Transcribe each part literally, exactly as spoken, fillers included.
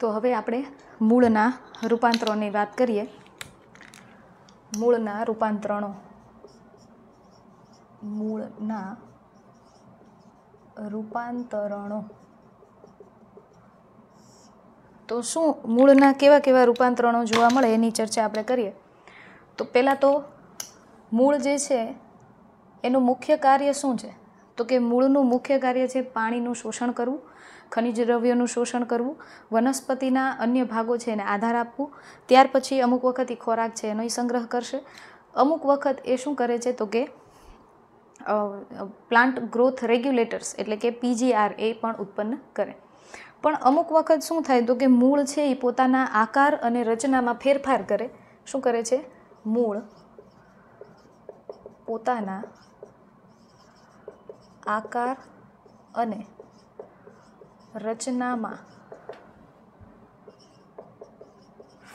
तो हवे आपणे मूळना रूपांतरणोनी वात करीए। मूळना रूपांतरणो मूळना रूपांतरणों तो शू मूळना केवा केवा रूपांतरणों जोवा मळे एनी चर्चा आपणे करीए। तो पहला तो मूळ जे छे एनुं मुख्य कार्य शू छे, तो कि मूळनुं मुख्य कार्य छे पाणीनुं शोषण करवुं, खनिज द्रव्योनुं शोषण करवुं, वनस्पतिना अन्य भागो छे एने आधार आपवो। त्यार पछी अमुक वखत ई खोराक छे एनो संग्रह करशे, अमुक वखत ए शू करे छे तो कि प्लांट ग्रोथ रेग्युलेटर्स एटले के पीजीआर ए पण उत्पन्न करे। पण अमुक वखत शू थाय तो कि मूळ छे ई पोताना आकार अने रचनामां फेरफार करे। शू करे छे? मूळ पोताना आकार अने रचनामां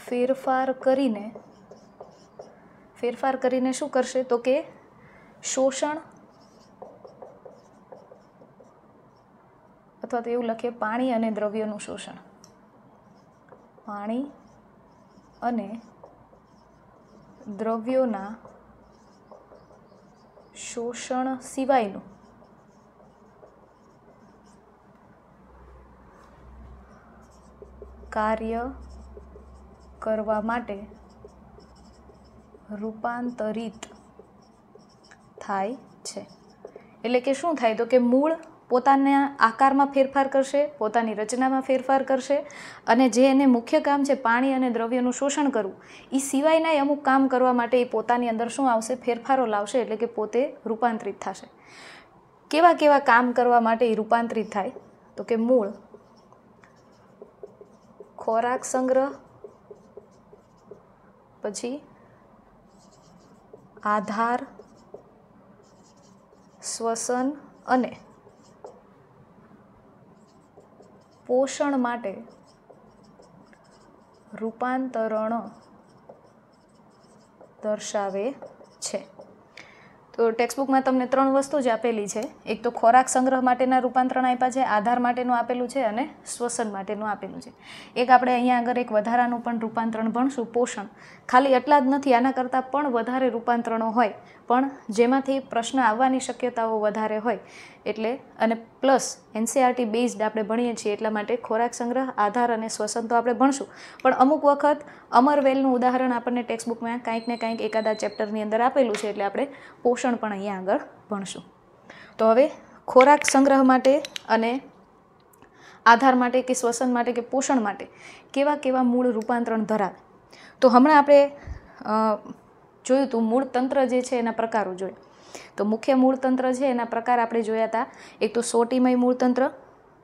फेरफार करीने फेरफार करीने शू करशे तो कि शोषण अथवा तो एवं लखीए पाणी अने द्रव्योनुं शोषण, पाणी अने द्रव्योना शोषण सिवायनुं कार्य करवा माटे रूपांतरित थाय छे। एटले के शू थाय तो कि मूळ पोताना आकार में फेरफार करशे, पोतानी रचना में फेरफार करशे अने जे एने मुख्य काम छे पाणी अने द्रव्योनुं शोषण करवुं ई सिवायना अमुक काम करवा माटे ई पोतानी अंदर शू आवशे? फेरफारो लावशे, एटले के पोते रूपांतरित थशे। केवा केवा काम करवा माटे ई रूपांतरित थाय तो कि मूळ खोराक संग्रह, पछी आधार श्वसन अने पोषण माटे रूपांतरण दर्शावे छे। तो टेक्स्टबुक में तमने त्रण वस्तु ज आपेली छे, एक तो खोराक संग्रह माटेना रूपांतरण आप्या छे, आधार माटेनुं आपेलुं छे अने श्वसन माटेनुं आपेलुं छे। एक आपणे अहींया आगळ एक वधारानुं पण रूपांतरण भणशुं, पोषण। खाली एटला ज नथी, आना करતાં पण वधारे रूपांतरणो होय, पण जेमांथी प्रश्न आववानी शक्यताओ वधारे होय एटले अने प्लस एनसीईआरटी बेस्ड आपणे भણીએ છીએ એટલા માટે खोराक संग्रह, आधार अने श्वसन तो आपणे भणशुं, पण अमुक वखत अमरवेलनुं उदाहरण आपणने टेक्स्टबुकमां कंईक ने कंईक एकादा चेप्टरनी अंदर आपेलुं छे एटले आपणे पोषण पण अहींया आगळ भणशुं। तो हवे खोराक संग्रह माटे अने आधार माटे के श्वसन माटे के पोषण माटे केवा केवा मूळ रूपांतरण धरावे। तो हमणां आपणे जोयुं तो मूळ तंत्र जे छे एना प्रकारो जोया। तो मुख्य मूलतंत्र है एना प्रकार आपणे जोया था, एक तो सोटीमय मूलतंत्र,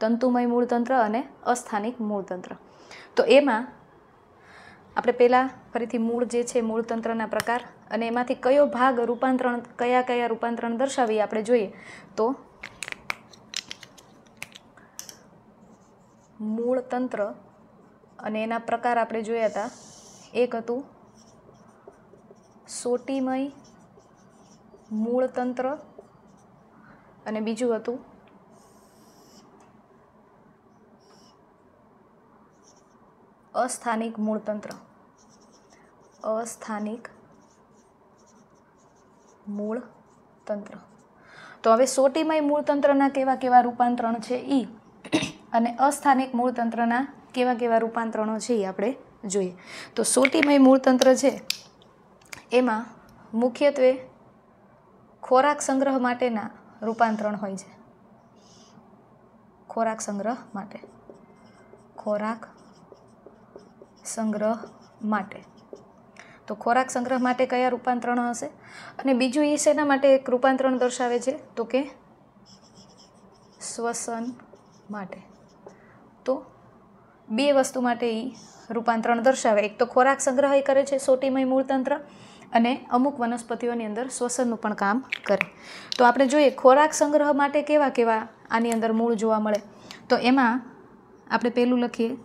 तंतुमय मूलतंत्र अने अस्थानिक मूलतंत्र। तो एमां आपणे पहेला फरीथी मूळ जे छे मूलतंत्रना प्रकार अने एमांथी कयो भाग रूपांतरण कया कया रूपांतरण दर्शावी आपणे जोईए। तो मूलतंत्र अने एना प्रकार आपणे जोया था, एक हतुं सोटीमय मूलतंत्र अने बीजू हतुं अस्थानिक मूलतंत्र। अस्थानिक मूलतंत्र तो हवे सोटीमय मूलतंत्रना केवा केवा रूपांतरण छे ई अने अस्थानिक मूलतंत्रना केवा केवा रूपांतरणो छे ई आपणे जोईए। तो सोटीमय मूलतंत्र छे एमां मुख्यत्वे खोराक संग्रह माटेना रूपांतरण होय छे। खोराक संग्रह माटे खोराक संग्रह माटे तो खोराक संग्रह माटे कया रूपांतरण हशे अने बीजुं ई शेना माटे एक रूपांतरण दर्शावे छे तो के श्वसन माटे। तो बे वस्तु माटे ई रूपांतरण दर्शावे, एक तो खोराक संग्रह ए करे छे सोटीमय मूलतंत्र अने अमुक वनस्पतिओनी अंदर श्वसननुं पण काम करे। तो आपणे जोईए खोराक संग्रह माटे केवा केवा आनी अंदर मूळ जोवा मळे। तो एमां आपणे पहेलुं लखीए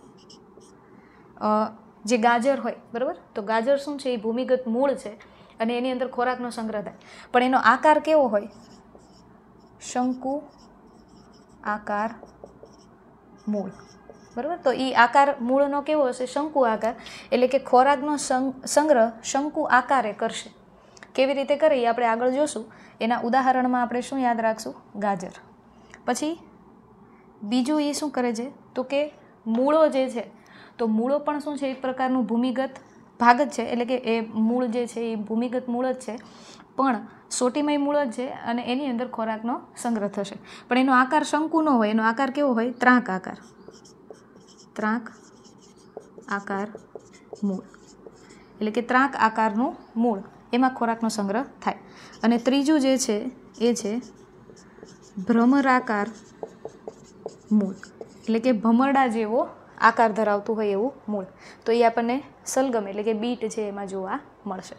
जे गाजर होय, बरोबर। तो गाजर शुं छे? ए भूमिगत मूळ छे अने एनी अंदर खोराकनो संग्रह थाय, पण एनो आकार केवो होय? शंकु आकार मूळ। बराबर। तो ई आकार मूळनो केवो हशे शंकु आकार एटले के खोराकनो संग्रह शंकु आकारे करशे। केवी रीते करे ई आपणे आगळ जोशुं। एना उदाहरणमां आपणे शुं याद राखशुं? गाजर। पछी बीजुं ई शुं करे छे तो के मूळो जे छे तो मूळो पण शुं छे एक प्रकारनुं भूमिगत भाग ज छे एटले के ए मूळ जे छे ई भूमिगत मूळ ज छे पण सोटीमय मूळ ज छे अने एनी अंदर खोराकनो संग्रह थशे पण एनो आकार शंकु नो होय। एनो आकार केवो होय? ત્રાંક आकार। ત્રાંક आकार मूळ एटले के ત્રાંક आकारनुं मूळ एमां खोराकनो संग्रह थाय। अने त्रीजुं जे छे ए छे भ्रमराकार मूळ एटले के भमरडा जेवो आकार धरावतुं होय एवुं मूळ। तो ए आपणे सलगम एटले के बीट छे एमां जोवा मळशे।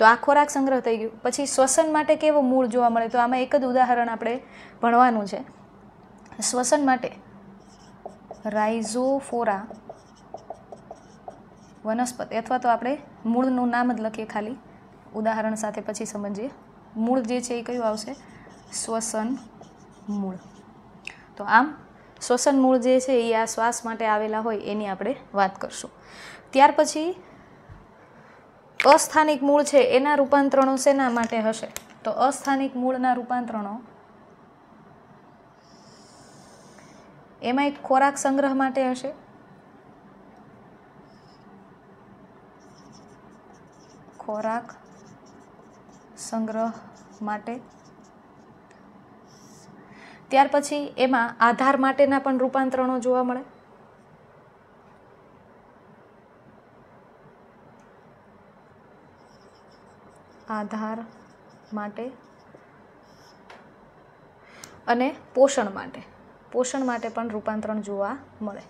तो आ खोराक संग्रह थई गयो। पछी श्वसन माटे केवो मूळ जोवा मळे तो आमां एक ज उदाहरण आपणे भणवानुं छे। श्वसन माटे राइजोफोरा वनस्पति अथवा तो आपणे मूळनुं नाम ज लखीए खाली उदाहरण साथे पछी समजीए। मूळ जे छे ए कयुं आवशे? श्वसन मूळ। तो आम श्वसन मूळ जे छे ए आ श्वास माटे आवेला होय एनी आपणे वात करशुं। त्यार पछी अस्थानिक मूळ छे एना रूपांतरणो शेना माटे हशे? तो अस्थानिक मूळना रूपांतरणो एमां एक खोराक संग्रह माटे हशे। खोराक संग्रह माटे त्यार पछी एमां आधार माटेना पण रूपांतरणो जोवा मळे। आधार माटे अने पोषण माटे पोषण माटे पण रूपांतरण जोवा मळे।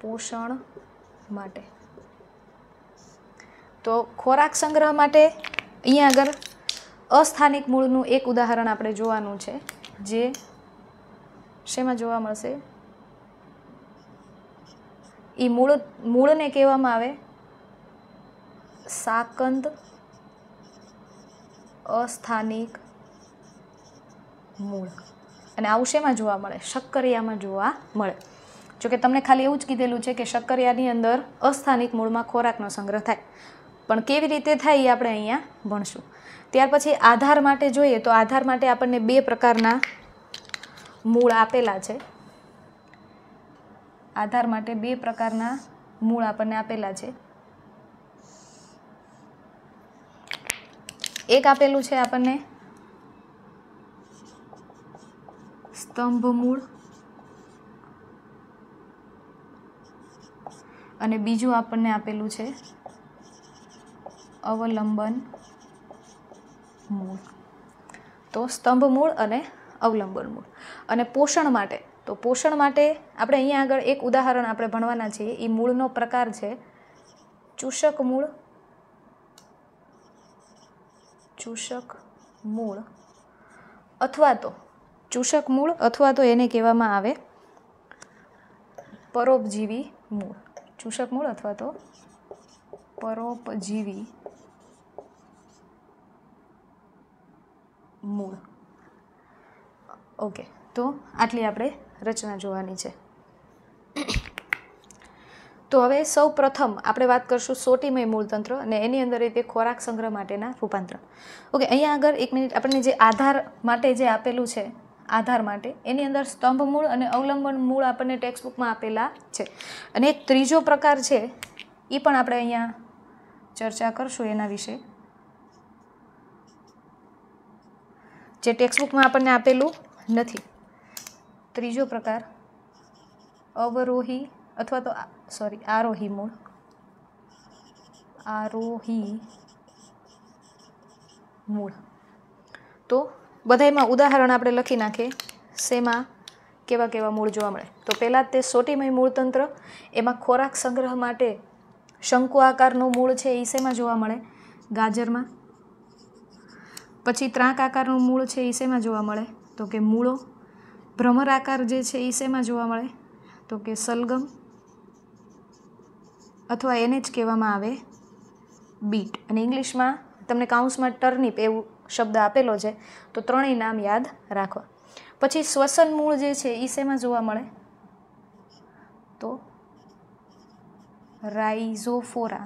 पोषण माटे तो खोराक संग्रह माटे अहींया आगळ अस्थानिक मूळनुं एक उदाहरण आपणे जोवानुं छे जे शेमां जोवा मळशे? ई मूळ मूळने कહેવામાં આવે સાકંદ अस्थानिक मूळ अने आवुं शेमां जोवा मळे? शक्करियामां जोवा मळे। जो के तमने खाली एवुं ज कीधेलुं छे के शक्करियानी अंदर अस्थानिक मूळमां खोराकनो संग्रह थाय पण केवी रीते थाय ई आपणे अहींया भणशुं। त्यार पछी आधार माटे जोईए तो आधार माटे आपणने बे प्रकारना मूळ आपेला छे। आधार माटे बे प्रकारना मूळ आपणने आपेला छे। एक आपेलुं छे आपणने स्तंभ मूळ अने बीजुं आपणने आपेलुं छे अवलंबन मूळ। तो स्तंभ मूळ अने अवलंबन मूळ अने पोषण माटे तो पोषण माटे आपणे अहींया आगळ एक उदाहरण आपणे भणवाना छीए। ई मूळनो प्रकार छे चूषक मूळ। चूषक मूळ अथवा तो चूषक मूळ अथवा तो एने कહેવામાં આવે परोपजीवी मूळ। चूषक मूळ अथवा तो परोपजीवी मूळ। ओके तो आटली आपणे रचना जोवानी छे। तो हवे सौ प्रथम आपणे वात करशुं सोटीमय मूलतंत्र अने एनी अंदर ए खोराक संग्रह माटेना रूपांतरण। ओके अहींया आगळ एक मिनिट आपणे जे आधार माटे जे आपेलुं छे आधार माटे एनी अंदर स्तंभ मूळ अने अवलंबन मूळ आपणे टेक्स्ट बुकमां आपेला छे अने एक त्रीजो प्रकार छे ई पण आपणे अहींया चर्चा करशुं एना विशे। जे टेक्स्टबुक में आपने आपेलू नथी। त्रीजो प्रकार अवरोही अथवा तो सॉरी आरोही मूळ। आरोही मूळ तो बधायमां उदाहरण आपणे लखी नाखीए शेमां केवा केवा मूळ जोवा मळे। तो पहेला ते सोटीमय मूळतंत्र एमां खोराक संग्रह माटे शंकु आकारनो मूळ छे ई शेमां जोवा मळे? गाजरमां। पछी ત્રાંક આકારનું મૂળ છે એ શેમાં જોવા મળે? તો કે મૂળો। ભ્રમર આકાર જે છે એ શેમાં જોવા મળે? તો કે સલગમ અથવા એને જ કહેવામાં આવે બીટ અને ઇંગ્લિશમાં તમને કાઉન્સમાં ટર્નિપ એવું શબ્દ આપેલો છે તો ત્રણેય નામ યાદ રાખવા। પછી શ્વસન મૂળ જે છે એ શેમાં જોવા મળે? तो राइजोफोरा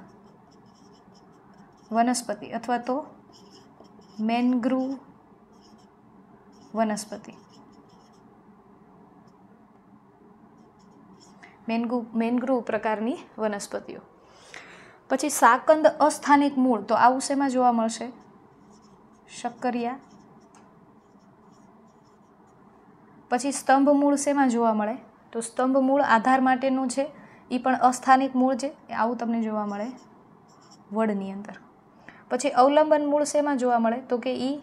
वनस्पति अथवा तो मैंग्रोव वनस्पति। मैंग्रो मैंग्रोव प्रकारनी वनस्पतिओ। पछी साकंद अस्थानिक मूल तो आवुं शेमां जोवा मळशे? शक्करिया। पछी स्तंभ मूल शेमां जोवा मळे? तो स्तंभ मूल आधार माटेनुं छे ई पण अस्थानिक मूल छे, आवुं तमने जोवा मळे वडनी अंदर। पछी अवलंबन मूल शेमां जोवा मळे? तो के ई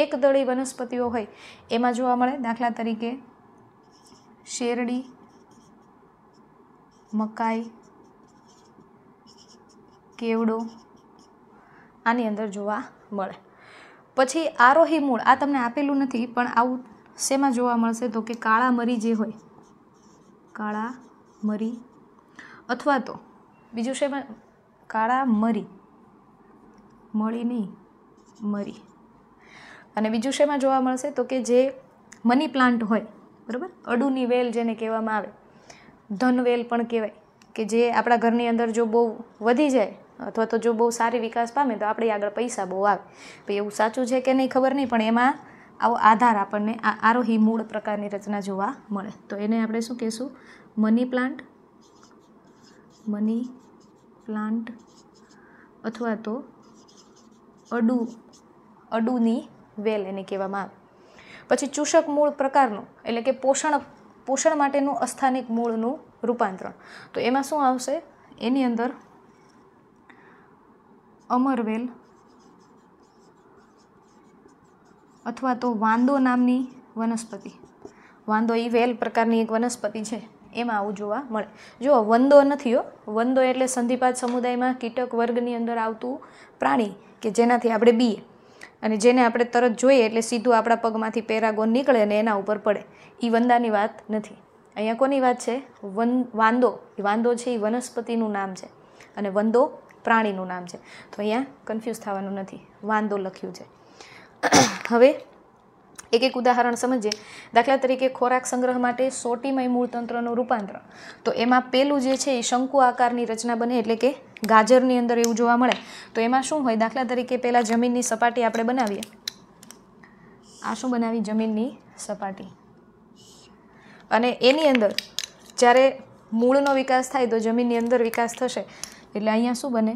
एकदळी वनस्पतिओ होय एमां जोवा मळे। दाखला तरीके शेरडी, मकाई, केवड़ो आनी अंदर जोवा मळे। पछी आरोही मूल आ तमने आपेलू नथी पण आवुं शेमां जोवा मळशे? तो के काळा मरी जे होय, काळा मरी अथवा तो बीजू शेमां? काळा मरी, मळी नहीं मरी। अने बीजू शेमां जोवा मळशे? तो के जे मनी प्लांट होय, बरोबर, अडूनी वेल जेने कहेवामां आवे, धनवेल पण कहेवाय, के जे आपड़ा घरनी अंदर जो बहु वधी जाए अथवा तो जो बहु सारी विकास पामे तो आपणे आगळ पैसा बहु आवे। एवुं साचुं छे के नहीं खबर नहीं, पण एमां आवो आधार आपणने आ आरोही मूळ प्रकारनी रचना जोवा मळे। तो एने आपणे शुं कहीशुं? मनी प्लांट, मनी प्लांट अथवा तो अडू अडूनी वेल एने कहेवामां आवे। पछी चूषक मूळ प्रकारनुं एटले के पोषण पोषण माटेनुं अस्थानिक मूळनुं रूपांतरण तो एमां शुं आवशे? एनी अंदर अमरवेल अथवा तो वांदो नामनी वनस्पति। वांदो ई वेल प्रकारनी एक वनस्पति छे, एमां आवुं जोवा मळे। जो वंदो नथी हो, वंदो एटले संधिपाद समुदायमां कीटक वर्गनी अंदर आवतुं प्राणी के जेनाथी आपणे बीए अने जेने आपणे तरत जोईए एटले सीधुं आपणा पगमांथी पेरागोन निकळे अने एना उपर पडे, ई वंदानी वात नथी। अहींया कोनी वात छे? वन वांदो। ई वांदो छे ई वनस्पतिनुं नाम छे अने वंदो प्राणीनुं नाम छे, तो अहींया कन्फ्यूज थवानुं नथी, वांदो लख्युं छे। हवे एक एक उदाहरण समझिए। दाखला तरीके खोराक संग्रह माटे सोटीमय मूलतंत्रनुं रूपांतरण तो एमां पेलुं जे छे ई शंकु आकारनी रचना बने एटले के गाजरनी अंदर एवुं जोवा मळे। तो एमां शुं होय? दाखला तरीके पहेला जमीननी सपाटी आपणे बनावीए। आ शुं बनावी? जमीननी सपाटी। अने एनी अंदर ज्यारे मूळनो विकास थाय तो जमीननी अंदर विकास थशे एटले अहींया शुं बने?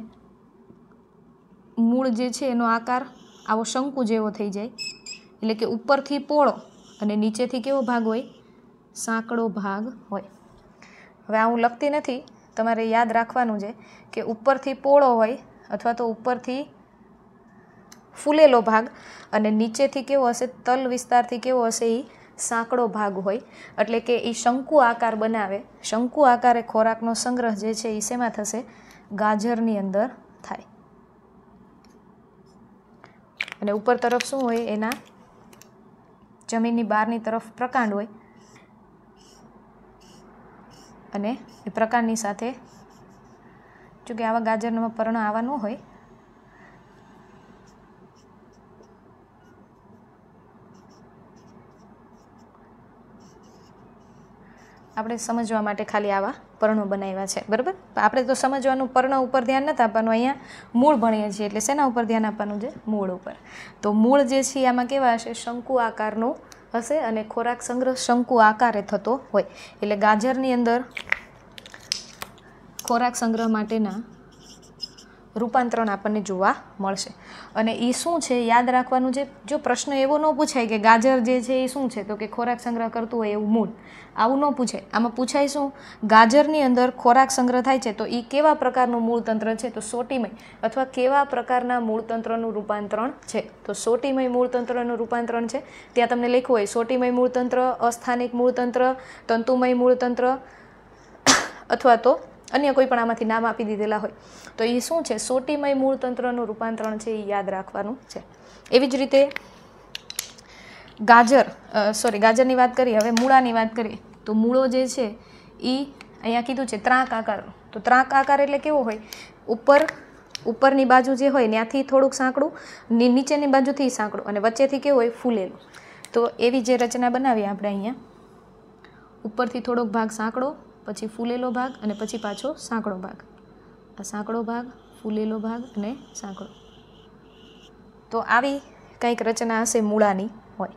मूळ जे छे एनो आकार आवो शंकु जेवो थई जाय एटले के उपरथी पोळो अने नीचेथी केवो भाग होय? सांकड़ो भाग होय। हवे आ हुं लखती नथी, तमारे याद राखवानुं छे के उपरथी पोळो होय अथवा तो उपरथी फूलेलो भाग अने नीचेथी केवो हशे? तल विस्तारथी केवो हशे? ई सांकड़ो भाग होय। एटले के ई शंकु आकार बनावे। शंकु आकारे खोराकनो संग्रह जे छे ई शेमां थशे? गाजरनी अंदर थाय। अने उपर तरफ शुं होय एना? जमीननी बहारनी तरफ प्रकांड होय अने ए प्रकांडनी साथे जो के आवा गाजरनो पर्ण आवा न होय आपणे समजवा माटे खाली आवा पर्णो बनाव्या छे, बरोबर। पण आपणे तो समजवानुं पर्ण उपर ध्यान नथी आपवानुं, अहींया मूळ भणीए छीए एटले शेना उपर ध्यान आपवानुं? जे मूळ उपर। तो मूळ जे छे आमां केवा हशे? शंकु आकारनो हशे अने खोराक संग्रह शंकु आकारे थतो होय। एटले गाजरनी अंदर खोराक संग्रह माटेना रूपांतरण आपणने जोवा मळशे। अने ई शुं छे याद राखवानुं छे। जो प्रश्न एवो न पूछाय के गाजर जे छे ई शुं छे तो के खोराक संग्रह करतुं होय एवुं मूळ, आवुं न पूछाय। आमां पूछाय शुं? गाजरनी अंदर खोराक संग्रह थाय छे तो ई केवा प्रकारनुं मूळतंत्र छे? तो सोटीमय अथवा केवा प्रकारना मूळतंत्रनुं रूपांतरण छे? तो सोटीमय मूळतंत्रनुं रूपांतरण छे। त्यां तमने लख्युं होय सोटीमय मूळतंत्र, अस्थानिक मूळतंत्र, तंतुमय मूळतंत्र अथवा तो अन्य कोईपण आमांथी नाम आपी दीधेला होय। तो ई शुं छे? सोटीमय मूळतंत्रनुं रूपांतरण छे, ई याद राखवानुं छे। एवी ज रीते गाजर सॉरी गाजरनी वात करीए, हवे मूळानी वात करीए। तो मूळो जे छे ई अहींया कीधुं छे ત્રાક આકારનો। તો ત્રાક આકાર એટલે કેવો હોય? ઉપર ઉપરની બાજુ જે હોય ત્યાંથી થોડુંક સાંકડું, નીચેની બાજુથી સાંકડું અને વચ્ચેથી કેવું હોય? ફૂલેલું। તો એવી જે રચના બનાવીએ આપણે, અહીંયા ઉપરથી થોડોક ભાગ સાંકડો પછી ફૂલેલો ભાગ અને પછી પાછો સાંકળો ભાગ. આ સાંકળો ભાગ, ફૂલેલો ભાગ અને સાંકળો. તો આવી કંઈક રચના હશે મૂળાની હોય.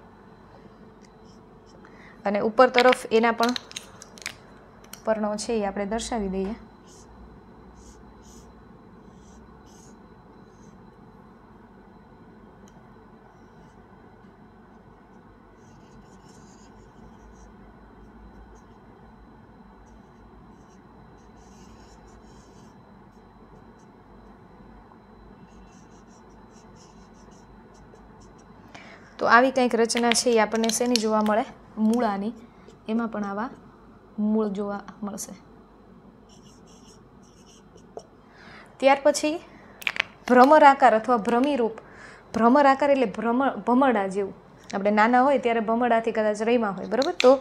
અને ઉપર તરફ એના પણ પરણો છે એ આપણે દર્શાવી દઈએ. તો આવી કંઈક રચના છે એ આપણને શેની જોવા મળે? મૂળાની. એમાં પણ આવા મૂળ જોવા મળશે. ત્યાર પછી ભ્રમર આકાર અથવા ભ્રમીરૂપ. ભ્રમર આકાર એટલે ભ્રમર ભમરડા જેવું. આપણે નાના હોય ત્યારે ભમરડાથી કદાચ રહીમાં હોય, બરાબર? તો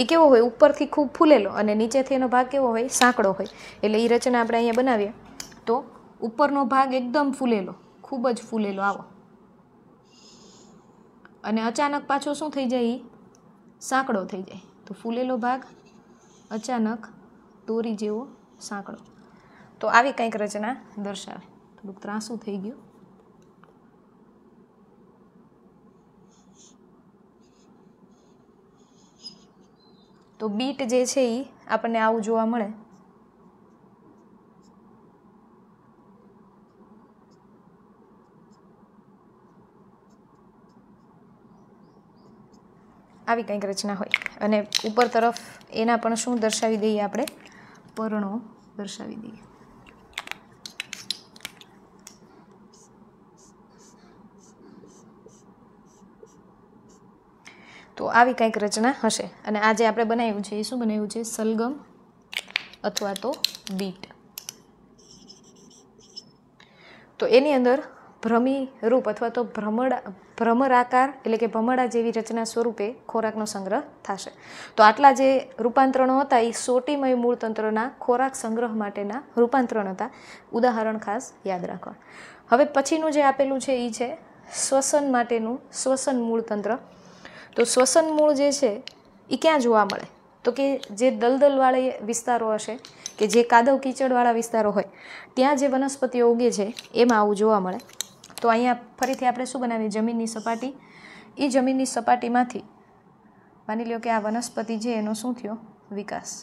એ કેવો હોય? ઉપરથી ખૂબ ફૂલેલો અને નીચેથી એનો ભાગ કેવો હોય? સાંકડો હોય. એટલે એ રચના આપણે અહીંયા બનાવીએ. તો ઉપરનો ભાગ એકદમ ફૂલેલો, ખૂબ જ ફૂલેલો આવો, અને અચાનક પાછો શું થઈ જાય? સાંકડો થઈ જાય. તો ફૂલેલો ભાગ, અચાનક દોરી જેવો સાંકડો. તો આવી કંઈક રચના દર્શાવે. થોડુંક ત્રાસું થઈ ગયું. તો બીટ જે છે એ આપણને આવું જોવા મળે. આવી કંઈક રચના હોય. અને ઉપર તરફ એના પણ શું દર્શાવી દઈએ? આપણે પર્ણો દર્શાવી દઈએ. તો આવી કંઈક રચના હશે. અને આજે આપણે બનાવ્યું છે એ શું બનાવ્યું છે? સલગમ અથવા તો બીટ. તો એની અંદર ભ્રમી રૂપ અથવા તો ભ્રમડા ભ્રમર આકાર એટલે કે ભમરડા જેવી રચના સ્વરૂપે ખોરાકનો સંગ્રહ થશે. તો આટલા જે રૂપાંતરણો હતા એ સોટીમય મૂળતંત્રના ખોરાક સંગ્રહ માટેના રૂપાંતરણ હતા. ઉદાહરણ ખાસ યાદ રાખો. હવે પછીનું જે આપેલું છે એ છે શ્વસન માટેનું શ્વસન મૂળતંત્ર. તો શ્વસન મૂળ જે છે એ ક્યાં જોવા મળે? તો કે જે દલદલવાળા વિસ્તારો હશે કે જે કાદવ કીચડવાળા વિસ્તારો હોય ત્યાં જે વનસ્પતિઓ ઉગે છે એમાં આવું જોવા મળે. તો અહીંયા ફરીથી આપણે શું બનાવીએ? જમીનની સપાટી. એ જમીનની સપાટીમાંથી માની લ્યો કે આ વનસ્પતિ છે એનો શું થયો? વિકાસ.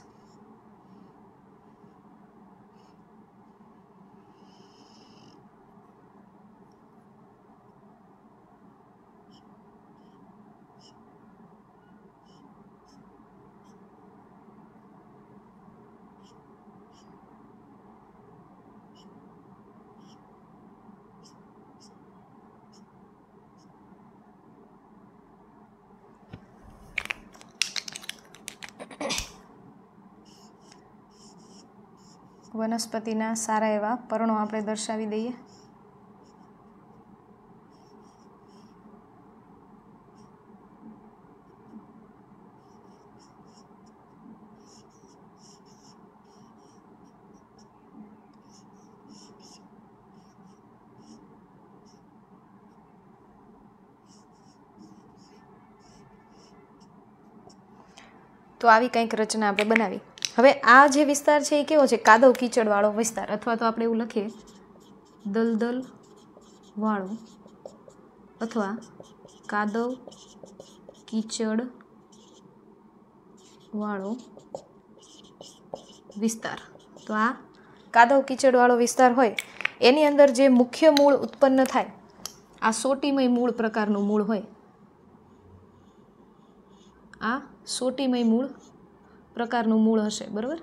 વનસ્પતિના સારા એવા પર્ણો આપણે દર્શાવી દઈએ. તો આવી કંઈક રચના આપણે બનાવી. હવે આ જે વિસ્તાર છે એ કેવો છે? કાદવ કીચડવાળો વિસ્તાર, અથવા તો આપણે એવું લખીએ દલદલ વાળો અથવા કાદવ કીચડ વાળો વિસ્તાર. તો આ કાદવ કીચડવાળો વિસ્તાર હોય એની અંદર જે મુખ્ય મૂળ ઉત્પન્ન થાય આ સોટીમય મૂળ પ્રકારનું મૂળ હોય. આ સોટીમય મૂળ પ્રકારનું મૂળ હશે, બરાબર?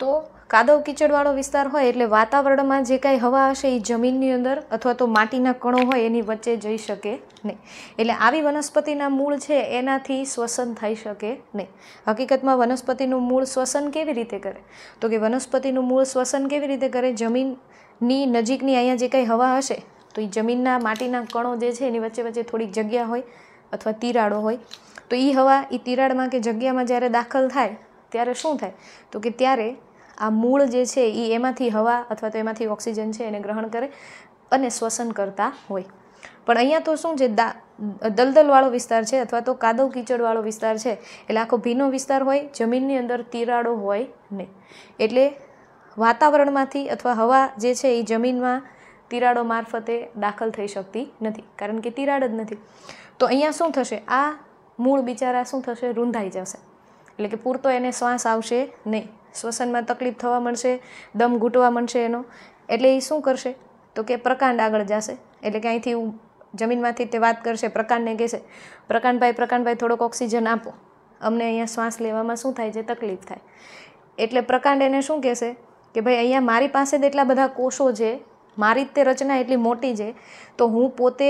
તો કાદવ કીચડવાળો વિસ્તાર હોય એટલે વાતાવરણમાં જે કાંઈ હવા હશે એ જમીનની અંદર અથવા તો માટીના કણો હોય એની વચ્ચે જઈ શકે નહીં. એટલે આવી વનસ્પતિના મૂળ છે એનાથી શ્વસન થઈ શકે નહીં. હકીકતમાં વનસ્પતિનું મૂળ શ્વસન કેવી રીતે કરે? તો કે વનસ્પતિનું મૂળ શ્વસન કેવી રીતે કરે? જમીનની નજીકની અહીંયા જે કાંઈ હવા હશે તો એ જમીનના માટીના કણો જે છે એની વચ્ચે વચ્ચે થોડીક જગ્યા હોય અથવા તિરાડો હોય. તો એ હવા એ તિરાડમાં કે જગ્યામાં જ્યારે દાખલ થાય ત્યારે શું થાય? તો કે ત્યારે આ મૂળ જે છે એ એમાંથી હવા અથવા તો એમાંથી ઓક્સિજન છે એને ગ્રહણ કરે અને શ્વસન કરતા હોય. પણ અહીંયા તો શું છે દલદલવાળો વિસ્તાર છે અથવા તો કાદવ કીચડવાળો વિસ્તાર છે એટલે આખો ભીનો વિસ્તાર હોય, જમીનની અંદર તિરાડો હોય નહીં, એટલે વાતાવરણમાંથી અથવા હવા જે છે એ જમીનમાં તિરાડો મારફતે દાખલ થઈ શકતી નથી, કારણ કે તિરાડ જ નથી. તો અહીંયા શું થશે, આ મૂળ બિચારા શું થશે, રૂંધાઈ જશે, એટલે કે પૂરતો એને શ્વાસ આવશે નહીં, શ્વસનમાં તકલીફ થવા મળશે, દમ ઘૂંટવા મળશે એનો, એટલે એ શું કરશે તો કે પ્રકાંડ આગળ જશે, એટલે કે અહીંથી જમીનમાંથી તે વાત કરશે પ્રકાંડને, કહેશે પ્રકાંડભાઈ પ્રકાંડભાઈ થોડોક ઓક્સિજન આપો, અમને અહીંયા શ્વાસ લેવામાં શું થાય છે, તકલીફ થાય. એટલે પ્રકાંડ એને શું કહેશે કે ભાઈ અહીંયા મારી પાસે જ એટલા બધા કોષો છે, મારી જ તે રચના એટલી મોટી છે, તો હું પોતે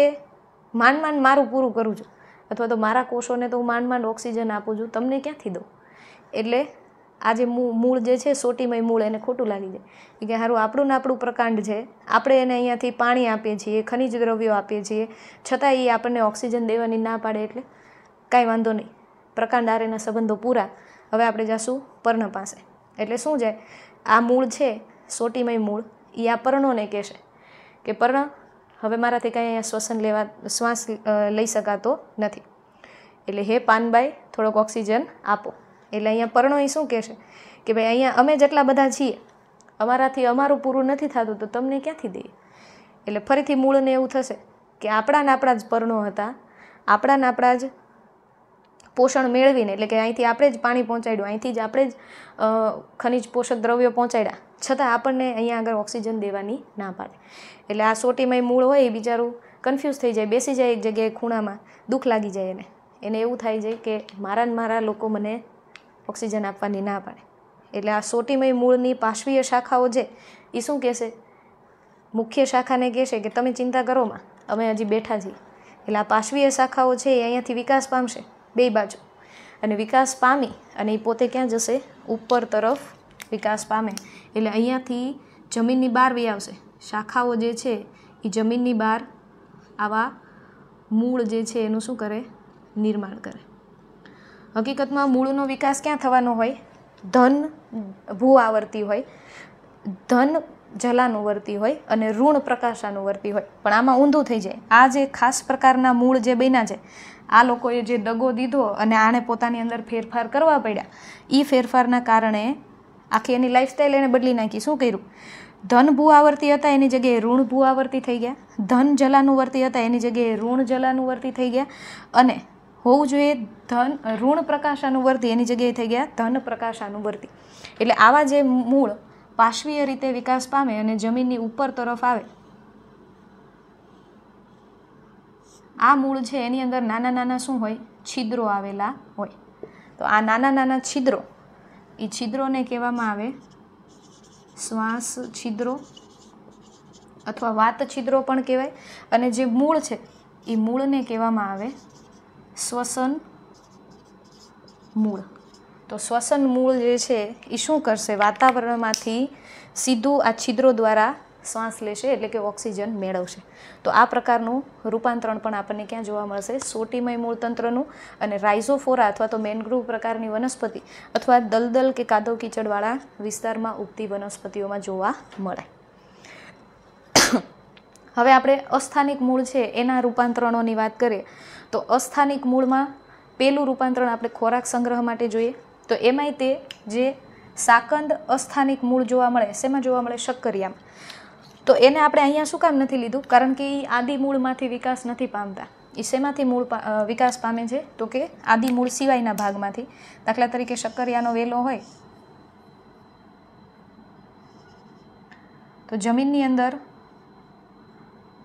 માંડ માંડ મારું પૂરું કરું છું અથવા તો મારા કોષોને તો હું માંડ માંડ ઓક્સિજન આપું છું, તમને ક્યાંથી દઉં. એટલે આજે મૂળ જે છે સોટીમય મૂળ એને ખોટું લાગી જાય કે સારું આપણું ને આપણું પ્રકાંડ છે, આપણે એને અહીંયાથી પાણી આપીએ છીએ, ખનિજ દ્રવ્યો આપીએ છીએ, છતાં એ આપણને ઓક્સિજન દેવાની ના પાડે, એટલે કાંઈ વાંધો નહીં, પ્રકાંડ આરેના સંબંધો પૂરા. હવે આપણે જશું પર્ણ પાસે, એટલે શું છે આ મૂળ છે સોટીમય મૂળ એ આ પર્ણોને કહેશે કે પર્ણ હવે મારાથી કાંઈ અહીંયા શ્વસન લેવા શ્વાસ લઈ શકાતો નથી, એટલે હે પાનબાઈ થોડોક ઓક્સિજન આપો. એટલે અહીંયા પર્ણો એ શું કહેશે કે ભાઈ અહીંયા અમે જેટલા બધા છીએ, અમારાથી અમારું પૂરું નથી થતું, તો તમને ક્યાંથી દઈએ. એટલે ફરીથી મૂળને એવું થશે કે આપણાને આપણા જ પર્ણો હતા, આપણાને આપણા જ પોષણ મેળવીને, એટલે કે અહીંથી આપણે જ પાણી પહોંચાડ્યું, અહીંથી જ આપણે જ ખનિજ પોષક દ્રવ્યો પહોંચાડ્યા, છતાં આપણને અહીંયા આગળ ઓક્સિજન દેવાની ના પાડે. એટલે આ સોટીમય મૂળ હોય એ બિચારું કન્ફ્યુઝ થઈ જાય, બેસી જાય એક જગ્યાએ ખૂણામાં, દુઃખ લાગી જાય એને, એને એવું થાય છે કે મારા ને મારા લોકો મને ઓક્સિજન આપવાની ના પાડે. એટલે આ સોટીમય મૂળની પાશ્વીય શાખાઓ છે એ શું કહેશે, મુખ્ય શાખાને કહેશે કે તમે ચિંતા કરોમાં અમે હજી બેઠા છીએ. એટલે આ પાશ્વીય શાખાઓ છે એ અહીંયાથી વિકાસ પામશે બે બાજુ, અને વિકાસ પામી અને એ પોતે ક્યાં જશે, ઉપર તરફ વિકાસ પામે. એટલે અહીંયાથી જમીનની બહાર વહી આવશે, શાખાઓ જે છે એ જમીનની બહાર આવા મૂળ જે છે એનું શું કરે, નિર્માણ કરે. હકીકતમાં મૂળનો વિકાસ ક્યાં થવાનો હોય, ધન ભૂ આવર્તી હોય, ધન જલાનુવર્તી હોય અને ઋણ પ્રકાશાનુવર્તી હોય, પણ આમાં ઊંધું થઈ જાય. આ જે ખાસ પ્રકારના મૂળ જે બન્યા છે, આ લોકોએ જે દગો દીધો અને આણે પોતાની અંદર ફેરફાર કરવા પડ્યા, એ ફેરફારના કારણે આખી એની લાઈફસ્ટાઈલ એને બદલી નાખી. શું કર્યું, ધન ભૂ આવર્તી હતા એની જગ્યાએ ઋણ ભૂ આવર્તી થઈ ગયા, ધન જલાનુવર્તી હતા એની જગ્યાએ ઋણ જલાનુવર્તી થઈ ગયા, અને હોવું જોઈએ ધન ઋણ પ્રકાશાનુવર્તી એની જગ્યાએ થઈ ગયા ધન પ્રકાશાનુવર્તી. એટલે આવા જે મૂળ પાશ્વીય રીતે વિકાસ પામે અને જમીનની ઉપર તરફ આવે, આ મૂળ છે એની અંદર નાના નાના શું હોય, છિદ્રો આવેલા હોય. તો આ નાના નાના છિદ્રો, એ છિદ્રોને કહેવામાં આવે શ્વાસ છિદ્રો અથવા વાત છિદ્રો પણ કહેવાય, અને જે મૂળ છે એ મૂળને કહેવામાં આવે શ્વસન મૂળ. તો શ્વસન મૂળ જે છે એ શું કરશે, વાતાવરણમાંથી સીધું આ છિદ્રો દ્વારા શ્વાસ લેશે, એટલે કે ઓક્સિજન મેળવશે. તો આ પ્રકારનું રૂપાંતરણ પણ આપણને ક્યાં જોવા મળશે, સોટીમય મૂળતંત્રનું અને રાઇઝોફોરા અથવા તો મેનગ્રુવ પ્રકારની વનસ્પતિ અથવા દલદલ કે કાદવ કીચડવાળા વિસ્તારમાં ઉગતી વનસ્પતિઓમાં જોવા મળે. હવે આપણે અસ્થાનિક મૂળ છે એના રૂપાંતરણોની વાત કરીએ, તો અસ્થાનિક મૂળમાં પહેલું રૂપાંતરણ આપણે ખોરાક સંગ્રહ માટે જોઈએ. તો એમાંય તે જે સાકંદ અસ્થાનિક મૂળ જોવા મળે, શેમાં જોવા મળે, શક્કરિયામાં. તો એને આપણે અહીંયા શું કામ નથી લીધું, કારણ કે એ આદિ મૂળમાંથી વિકાસ નથી પામતા. એ શેમાંથી મૂળ વિકાસ પામે છે, તો કે આદિ મૂળ સિવાયના ભાગમાંથી. દાખલા તરીકે શક્કરિયાનો વેલો હોય તો જમીનની અંદર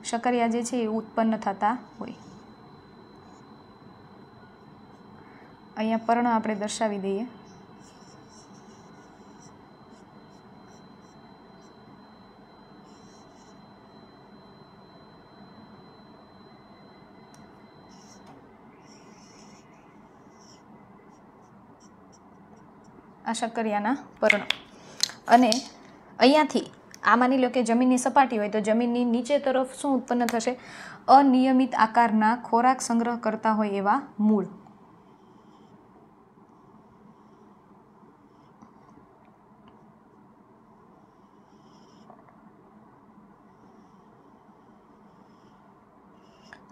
શક્કરિયા જે છે એ ઉત્પન્ન થતા હોય. અહીંયા પર્ણો આપણે દર્શાવી દઈએ. આ શક્કરિયાના પર્ણો, અને અહીંયાથી આ માની લો કે જમીનની સપાટી હોય તો જમીનની નીચે તરફ શું ઉત્પન્ન થશે, અનિયમિત આકારના ખોરાક સંગ્રહ કરતા હોય એવા મૂળ.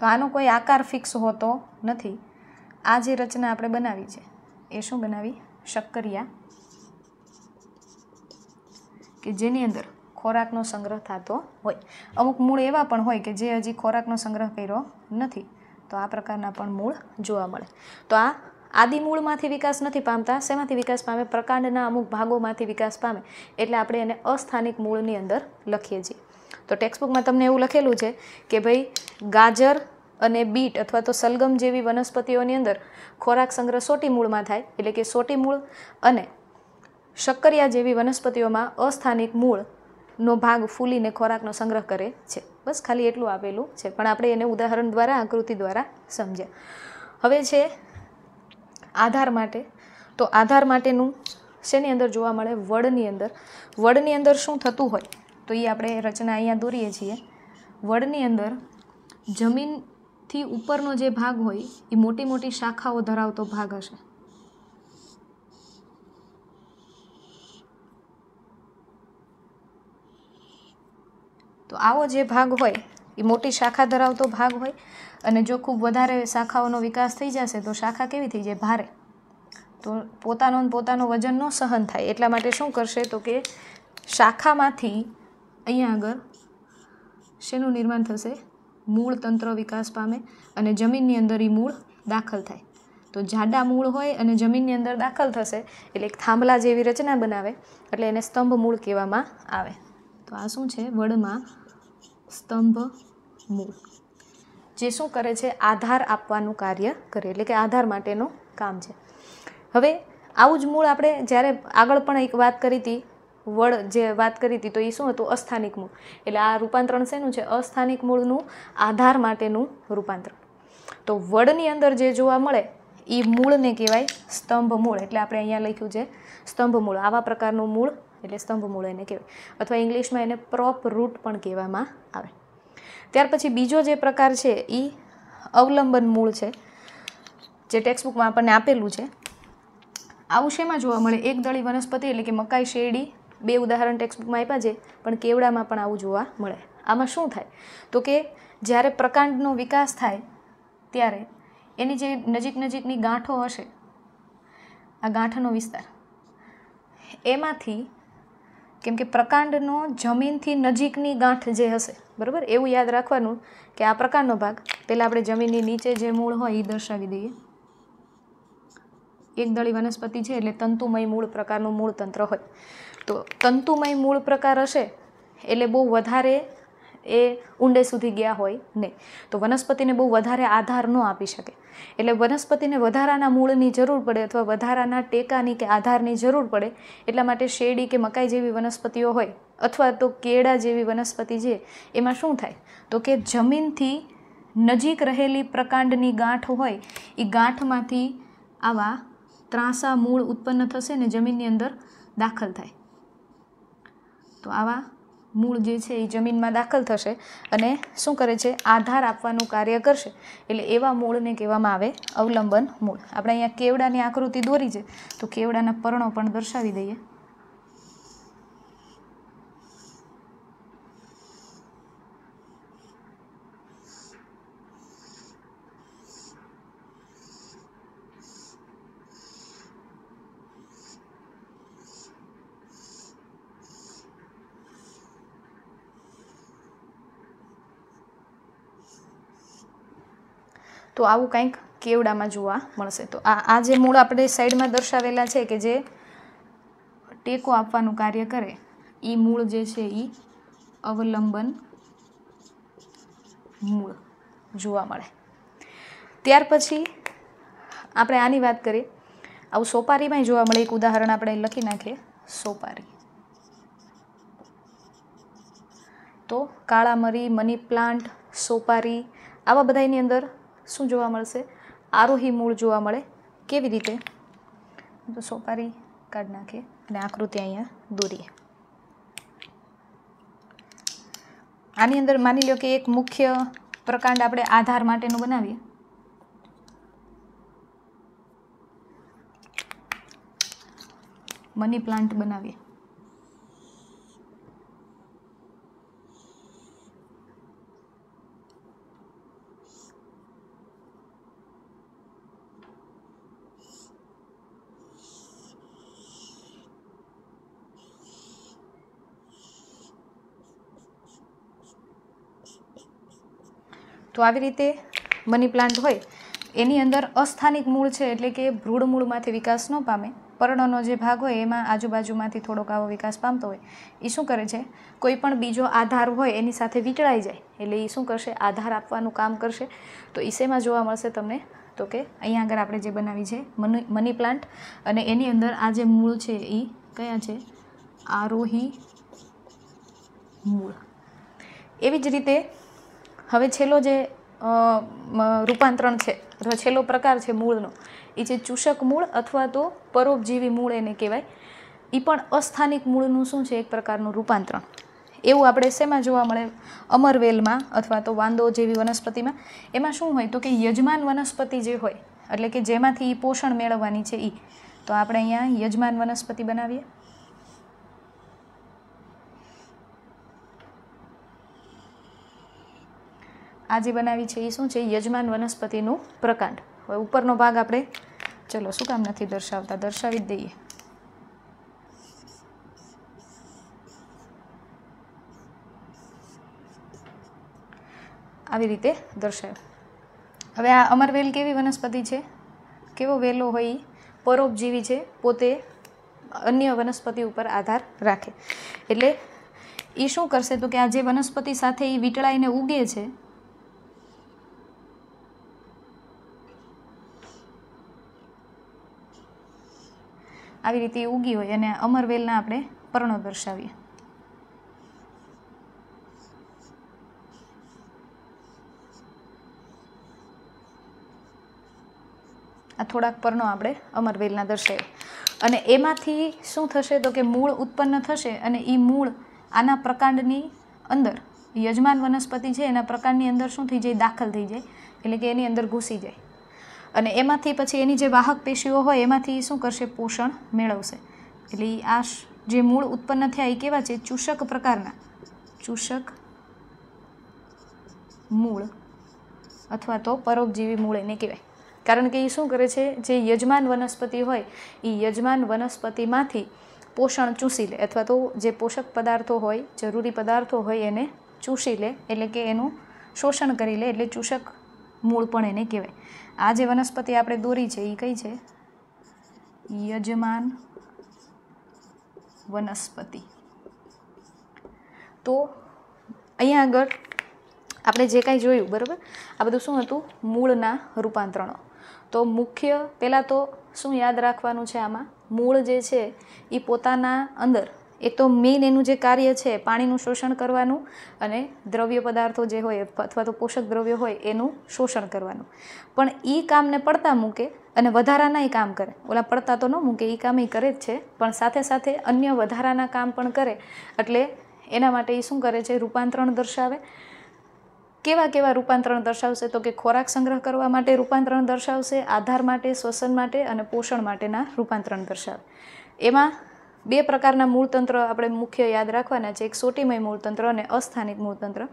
तो आनो कोई आकार फिक्स होतो नथी। आ जे रचना आपणे बनावी छे ए शुं बनावी, शक्करिया के जेनी अंदर खोराकनो संग्रह थतो होय। अमुक मूळ एवा पण होय के जे हजी खोराकनो संग्रह कर्यो नथी, तो आ प्रकारना पण मूळ जोवा मळे। तो आ आदिमूळमांथी विकास नहीं पामता, शेमांथी विकास पामे? प्रकांडना अमुक भागोमांथी विकास पामे, एटले आपणे एने अस्थानिक मूळनी अंदर लखीए छीए। तो टेक्स्टबुक में तमने एवं लखेलू है कि भाई गाजर अने बीट अथवा तो सलगम जेवी वनस्पतिओनी अंदर खोराक संग्रह सोटी मूळ में थाय, एटले के सोटी मूळ अने शक्करिया जेवी वनस्पतिओमां अस्थानिक मूळ नो भाग फूलीने खोराकनो संग्रह करे छे। बस खाली एटलुं आपेलुं छे, पण आपणे एने उदाहरण द्वारा आकृति द्वारा समज्या। हवे छे आधार माटे, तो आधार माटेनुं शेनी अंदर जोवा मळे? वडनी अंदर। वडनी अंदर शुं थतुं होय तो ये आपणे रचना अहींया दोरीए छीए। वडनी अंदर जमीनथी उपरनो जे भाग होय ए मोटी मोटी शाखाओ धरावतो भाग हशे। तो आवो जे भाग होय ए मोटी शाखा धरावतो भाग होय अने जो खूब वधारे शाखाओनो विकास थई जशे तो शाखा केवी थई जशे? भारे। तो पोतानो पोतानो वजन नो सहन थाय एटला माटे शुं करशे तो के शाखामांथी अहींया आगळ शेनुं निर्माण थशे? मूळ तंत्र विकास पामे अने जमीननी अंदर ई मूळ दाखल थाय। तो जाडा मूळ होय अने जमीननी अंदर दाखल थशे एटले एक थांभला जेवी रचना बनावे, एटले एने स्तंभ मूळ कहेवामां आवे। तो आ शुं छे? वडमां स्तंभ मूळ, जे शुं करे छे? आधार आपवानुं कार्य करे, एटले के आधार माटेनुं काम छे। हवे आवुं ज मूळ आपणे ज्यारे आगळ पण एक वात करी हती, वड जे बात करी थी तो ये शुं हतुं? अस्थानिक मूळ। एटले आ रूपांतरण शेनुं छे? अस्थानिक मूळनुं आधार माटेनुं रूपांतरण। तो वडनी अंदर जे जोवा मळे ए मूळने कहेवाय स्तंभ मूळ, एटले आपणे अहींया लख्युं छे स्तंभ मूळ। आवा प्रकारनुं मूळ एटले स्तंभ मूळ एने कहेवाय, अथवा इंग्लिशमां एने प्रोप रूट पण कहेवामां आवे। त्यार पछी बीजो जे प्रकार छे ए अवलंबन मूळ छे, जे टेक्स्टबुकमां आपणे आपेलुं छे। आवुं शेमां जोवा मळे? एकदळी वनस्पति एटले के मकाई, शेरडी। बे उदाहरण टेक्स्टबुक में आप्या छे, पण केवड़ामां पण आवुं जोवा मळे। आमां शुं थाय तो के ज्यारे प्रकांडनो विकास थाय त्यारे एनी जे नजीक नजीकनी गांठो हशे, आ गांठनो विस्तार एमांथी, केम के प्रकांडनो जमीनथी नजीकनी गांठ जे हशे, बरोबर एवुं याद राखवानुं के आ प्रकांडनो भाग पहेला आपणे जमीननी नीचे जे मूळ होय ए दर्शावी दઈએ। एकदळी वनस्पति छे एटले तंतुमय मूळ प्रकारनुं मूळ तंत्र होय। तो तंतुमय मूळ प्रकार हशे एटले बहु वधारे ए ऊंडे सुधी गया होय नहीं, तो वनस्पतिने बहु वधारे आधार न आपी शके, एटले वनस्पतिने वधाराना मूळनी जरूर पड़े अथवा वधाराना टेकानी के आधारनी जरूर पड़े। एटला माटे शेरडी के मकाई जेवी वनस्पतिओ होय अथवा तो केळा जेवी वनस्पति छे एमां शुं थाय तो के जमीनथी नजीक रहेली प्रकांडनी गांठ होय ए गांठमांथी आवा त्रासा मूळ उत्पन्न थशे ने जमीननी अंदर दाखल थाय। तो आवा मूळ जे छे ए जमीन में दाखल थशे अने शुं करे छे? आधार आपवानुं कार्य करशे, एटले एवा मूळने कहेवामां आवे अवलंबन मूळ। आपणे अहींया केवड़ानी आकृति दोरी छे तो केवड़ाना पर्णो पण दर्शावी दઈએ। तो आवुं कंईक केवड़ामां जोवा मळशे। तो आ आ जे मूळ आपणे साइडमां दर्शावेला छे के जे टेको आपवानुं कार्य करे ए मूळ जे छे ए अवलंबन मूळ जोवा मळे। त्यार पछी आपणे आनी वात करीए। आवुं सोपारीमां जोवा मळे। एक उदाहरण आपणे लखी नाखीए सोपारी। तो काळा मरी, मनी प्लांट, सोपारी आवा बधाईनी अंदर शुं जोवा मळशे? आरोही मूळ जोवा मळे। केवी रीते? तो सोपारी काढी नाखीए अने आकृति अहींया दोरीए। आनी अंदर मानी लो के एक मुख्य प्रकांड आपणे आधार माटेनुं बनावीए। Money plant बनावीए। तो आ रीते मनी प्लांट होय एनी अंदर अस्थानिक मूल है एटले कि भ्रूण मूळमांथी विकास न पामे पर्णनो जे भाग होय एमां आजूबाजूमांथी थोड़ोक आवो विकास पामतो होय ई शुं करे छे कोईपण बीजो आधार होय एनी साथे वींटळाई जाय एटले ई शुं करशे आधार आपवानुं काम करशे। तो ई शेमां जोवा मळशे तमने तो कि अहीं आगळ आपणे जे बनावी छे मनी मनी प्लांट अने एनी अंदर आ जे मूळ छे ई कया छे आरोही मूळ। एवी ज रीते हवे छेल्लो जे रूपांतरण है रचेलो प्रकार है मूळनो ये चूषक मूळ अथवा तो परोपजीवी मूळ एने कहेवाय। ई पण अस्थानिक मूळनुं शुं छे एक प्रकारनुं रूपांतरण एवं आपणे शेमां जोवा मळे अमरवेलमां अथवा तो वांदो जेवी वनस्पतिमां एमां शुं होय तो कि यजमान वनस्पति जे होय एटले कि जेमांथी पोषण मेळववानी छे ई। तो आपणे अहींया यजमान वनस्पति बनावीए आज बनावी छे शू है यजमान वनस्पति प्रकांड। हवे उपरनो भाग आपणे चलो शू काम नथी दर्शावता दर्शावी दईए। आवी रीते दर्शाव्यो। हवे आ अमरवेल केवी वनस्पति है केवो वेलो होय परोपजीवी है पोते अन्य वनस्पति पर आधार राखे एटले ई शू करशे तो कि आ जे वनस्पति साथे ई वीटळाईने उगे है આવી રીતે ઉગી હોય અને અમરવેલના આપણે પર્ણો દર્શાવીએ। આ થોડાક પર્ણો આપણે અમરવેલના દર્શાવીએ અને એમાંથી શું થશે તો કે મૂળ ઉત્પન્ન થશે અને એ મૂળ આના પ્રકાંડની અંદર યજમાન વનસ્પતિ છે એના પ્રકાંડની અંદર શું થઈ જાય દાખલ થઈ જાય એટલે કે એની અંદર ઘૂસી જાય અને એમાંથી પછી એની જે વાહક પેશીઓ હોય એમાંથી શું કરશે પોષણ મેળવશે। એટલે આ જે મૂળ ઉત્પન્ન થયા એ કેવા છે ચૂષક પ્રકારના ચૂષક મૂળ અથવા તો પરોપજીવી મૂળ એને કહેવાય કારણ કે એ શું કરે છે જે યજમાન વનસ્પતિ હોય એ યજમાન વનસ્પતિમાંથી પોષણ ચૂસી લે અથવા તો જે પોષક પદાર્થો હોય જરૂરી પદાર્થો હોય એને ચૂસી લે એટલે કે એનું શોષણ કરી લે એટલે ચૂષક મૂળ પણ એને કહેવાય। આ જે વનસ્પતિ આપણે દોરી છે એ કઈ છે યજમાન વનસ્પતિ। તો અહીંયા આગળ આપણે જે કાંઈ જોયું બરાબર આ બધું શું હતું મૂળના રૂપાંતરણો। તો મુખ્ય પહેલાં તો શું યાદ રાખવાનું છે આમાં મૂળ જે છે એ પોતાના અંદર એક તો મેઇન એનું જે કાર્ય છે પાણીનું શોષણ કરવાનું અને દ્રવ્ય પદાર્થો જે હોય અથવા તો પોષક દ્રવ્યો હોય એનું શોષણ કરવાનું પણ એ કામને પડતા મૂકે અને વધારાના એ કામ કરે ઓલા પડતા તો ન મૂકે એ કામ એ કરે જ છે પણ સાથે સાથે અન્ય વધારાના કામ પણ કરે એટલે એના માટે એ શું કરે છે રૂપાંતરણ દર્શાવે। કેવા કેવા રૂપાંતરણ દર્શાવશે તો કે ખોરાક સંગ્રહ કરવા માટે રૂપાંતરણ દર્શાવશે આધાર માટે શ્વસન માટે અને પોષણ માટેના રૂપાંતરણ દર્શાવે। એમાં બે પ્રકારના મૂળતંત્ર આપણે મુખ્ય યાદ રાખવાના છે એક સોટીમય મૂળતંત્ર અને અસ્થાનિક મૂળતંત્ર।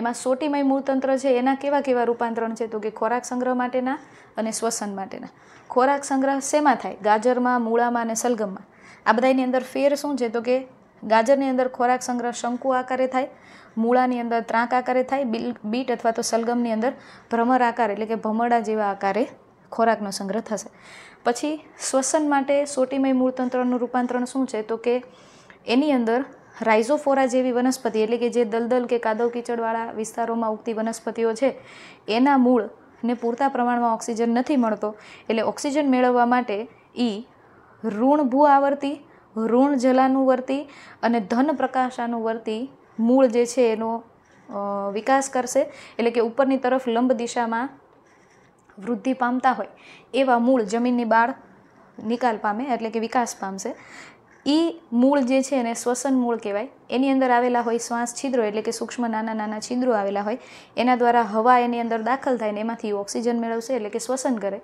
એમાં સોટીમય મૂળતંત્ર છે એના કેવા કેવા રૂપાંતરણ છે તો કે ખોરાક સંગ્રહ માટેના અને શ્વસન માટેના। ખોરાક સંગ્રહ શેમાં થાય ગાજરમાં મૂળામાં અને સલગમમાં। આ બધાની અંદર ફેર શું છે તો કે ગાજરની અંદર ખોરાક સંગ્રહ શંકુ આકારે થાય મૂળાની અંદર ત્રાંક આકારે થાય બીટ અથવા તો સલગમની અંદર ભ્રમર આકાર એટલે કે ભમરડા જેવા આકારે ખોરાકનો સંગ્રહ થશે। પછી શ્વસન માટે સોટીમય મૂળતંત્રનું રૂપાંતરણ શું છે તો કે એની અંદર રાઇઝોફોરા જેવી વનસ્પતિ એટલે કે જે દલદલ કે કાદવ કીચડવાળા વિસ્તારોમાં ઉગતી વનસ્પતિઓ છે એના મૂળને પૂરતા પ્રમાણમાં ઓક્સિજન નથી મળતો એટલે ઓક્સિજન મેળવવા માટે એ ઋણ ભૂઆવર્તી ઋણ જલાનુવર્તી અને ધન પ્રકાશાનુવર્તી મૂળ જે છે એનો વિકાસ કરશે એટલે કે ઉપરની તરફ લંબ દિશામાં વૃદ્ધિ પામતા હોય એવા મૂળ જમીનની બહાર નિકાલ પામે એટલે કે વિકાસ પામશે। એ મૂળ જે છે એને શ્વસન મૂળ કહેવાય। એની અંદર આવેલા હોય શ્વાસ છિદ્રો એટલે કે સૂક્ષ્મ નાના નાના છિદ્રો આવેલા હોય એના દ્વારા હવા એની અંદર દાખલ થાય ને એમાંથી ઓક્સિજન મેળવશે એટલે કે શ્વસન કરે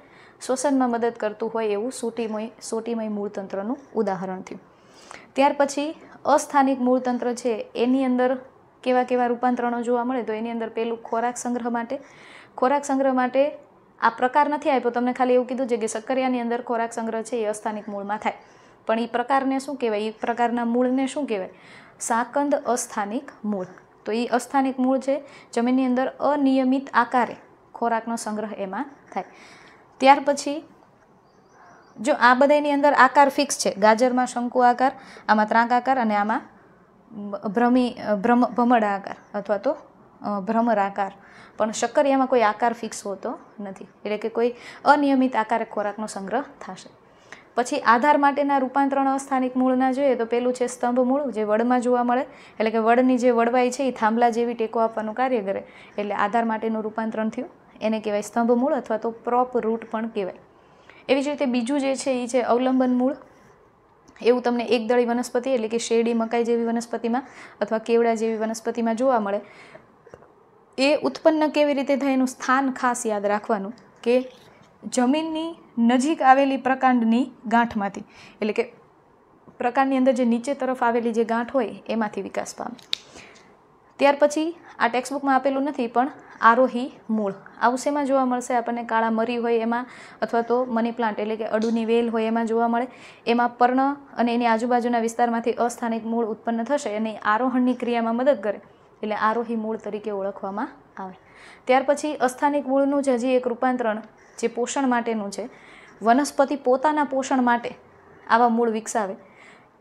શ્વસનમાં મદદ કરતું હોય એવું સોટીમય સોટીમય મૂળતંત્રનું ઉદાહરણ થયું। ત્યાર પછી અસ્થાનિક મૂળતંત્ર છે એની અંદર કેવા કેવા રૂપાંતરણો જોવા મળે તો એની અંદર પહેલું ખોરાક સંગ્રહ માટે। ખોરાક સંગ્રહ માટે આ પ્રકાર નથી આપ્યો તમને ખાલી એવું કીધું છે કે સક્કરિયાની અંદર ખોરાક સંગ્રહ છે એ અસ્થાનિક મૂળમાં થાય પણ એ પ્રકારને શું કહેવાય એ પ્રકારના મૂળને શું કહેવાય સાકંદ અસ્થાનિક મૂળ। तो ये अस्थानिक मूळ है जमीननी अंदर अनियमित आकारे खोराकनो संग्रह एमां थाय। त्यार पछी जो आ बधायनी अंदर आकार फिक्स है, गाजर में शंकु आकार, आमां ત્રાંક आकार अने आमां भ्रमी भ्रम भ्रमण आकार अथवा तो भ्रमर आकार, पण शक्करिया में कोई आकार फिक्स होतो नथी एटले के कोई अनियमित आकारे खोराकनो संग्रह थशे। पछी आधार माटेना रूपांतरण अस्थानिक मूळना जोईए तो पहेलुं छे स्तंभ मूळ जे वडमां जोवा मळे, एटले के वडनी जे वडवाई छे ए थांभला जेवी टेको आपवानुं कार्य करे, एटले आधार माटेनुं रूपांतरण थयुं एने कहेवाय स्तंभ मूळ अथवा तो प्रोप रूट पण कहेवाय। एवी ज रीते बीजुं जे छे ए छे अवलंबन मूळ। एवं तमने एक दळी वनस्पति एटले के शेरडी मकाई जेवी वनस्पति में अथवा केवड़ा जेवी वनस्पति में जोवा मळे। ए उत्पन्न केवी रीते थाय एनुं स्थान खास याद राखवानुं के जमीननी नजीक आवेली प्रकांडनी गांठमांथी, एटले के प्रकांडनी अंदर जे नीचे तरफ आवेली जे गांठ होय एमांथी विकास पामे। त्यार पछी आ टेक्स्टबुकमां आपेलुं नथी पण आरोही मूळ आवुं शेमां जोवा मळशे आपणे काळा मरी होय एमां अथवा तो मनी प्लांट एटले के अडूनी वेल होय एमां जोवा मळे। एमां पर्ण अने एनी आजुबाजुना विस्तारमांथी अस्थानिक मूळ उत्पन्न थशे अने आरोहणनी क्रियामां मदद करे, एटले आरोही मूळ तरीके ओळखवामां आवे। त्यार पछी अस्थानिक मूळनुं ज हजी एक रूपांतरण जे पोषण माटेनुं छे, वनस्पति पोताना पोषण माटे आवा मूळ विकसावे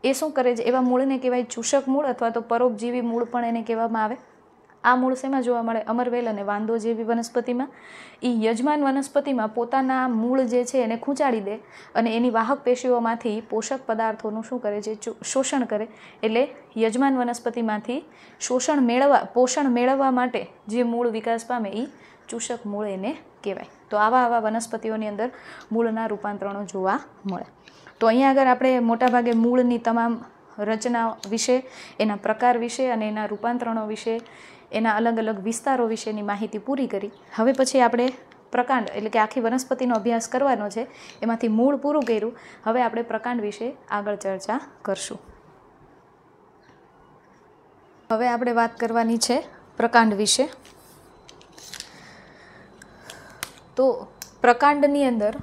ए शुं करे छे, एवा मूळने कहेवाय चूषक मूळ अथवा तो परोपजीवी मूळ पण एने कहेवामां आवे। आ मूळ शेमां जोवा मळे अमरवेल अने वांदो जेवी वनस्पतिमां। ई यजमान वनस्पतिमां पोताना मूळ जे छे एने खूंचाड़ी दे अने एनी वाहक पेशीओमांथी पोषक पदार्थोनुं शुं करे छे शोषण करे, एटले यजमान वनस्पतिमांथी शोषण मेळववा पोषण मेळववा माटे जे मूळ विकास पामे ई चूषक मूळ एने कहेवाय। तो आवा आवा वनस्पतिओनी अंदर मूळना रूपांतरणो जोवा मळे। तो अहीं आगळ आपणे मोटा भागे मूळनी तमाम रचना विषे, एना प्रकार विषे अने एना रूपांतरणो विषे, एना अलग अलग विस्तारों विशेनी माहिती पूरी करी। हवे पछी आपणे प्रकांड एटले के आखी वनस्पतिनो अभ्यास करवानो छे, एमांथी मूळ पूरुं कर्युं। हवे आपणे प्रकांड विषे आगळ चर्चा करशुं। हवे आपणे वात करवानी छे प्रकांड विषे। तो प्रकांडनी अंदर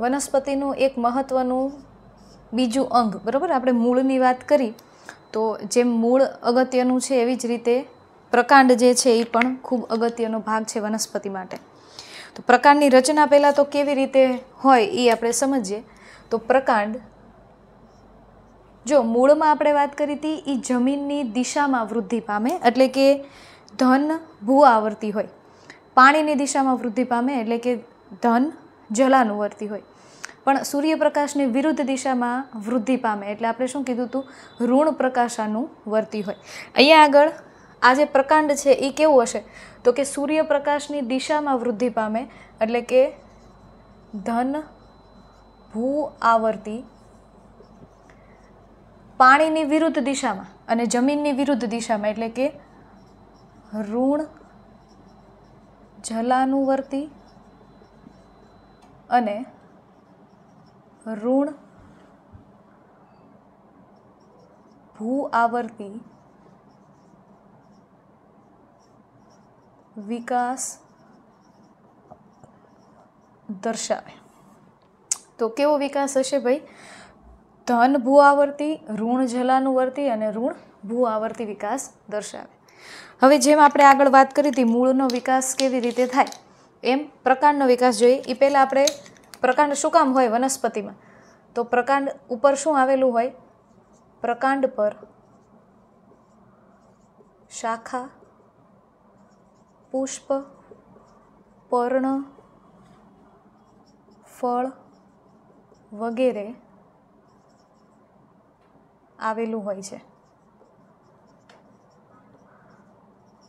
वनस्पतिनुं एक महत्वनुं बीजुं अंग, बराबर आपणे मूळनी वात करी तो जेम मूळ अगत्यनुं छे एवी ज रीते प्रकांड जे छे ए पण खूब अगत्यनो भाग छे वनस्पति माटे। तो प्रकांडनी रचना पहेला तो केवी रीते होय ए आपणे समजीए। तो प्रकांड जो मूळमां आपणे वात करी हती ए जमीननी दिशामां वृद्धि पामे, एटले के धन भूआवर्ती होय। पाणीनी दिशामां वृद्धि पामे एटले के धन जलानुवर्ती होय। पण सूर्यप्रकाशने विरुद्ध दिशामां वृद्धि पामे एटले आपणे शुं कीधुं तू ऋण प्रकाशानुवर्ती होय। अहींया आगळ आ जे प्रकांड छे ए केवुं हशे तो के सूर्यप्रकाशनी दिशामां वृद्धि पामे एटले के धन भूआवर्ती, पाणीनी विरुद्ध दिशामां अने जमीननी विरुद्ध दिशामां एटले के ऋण जलानुवर्ती अने ऋण भूआवर्ती विकास दर्शावे। तो केवो विकास हशे भाई? धन भूआवर्ती, ऋण जलानुवर्ती अने ऋण भूआवर्ती विकास दर्शावे। हवे जेम आपणे आगळ वात करी हती मूळनो विकास केवी रीते थाय एम प्रकांडनो विकास जोईए। ई पहेला आपणे प्रकांड शुं काम होय वनस्पतिमां, तो प्रकांड उपर शुं आवेलुं होय? प्रकांड पर शाखा, पुष्प, પર્ણ, ફળ વગેરે આવેલું હોય છે।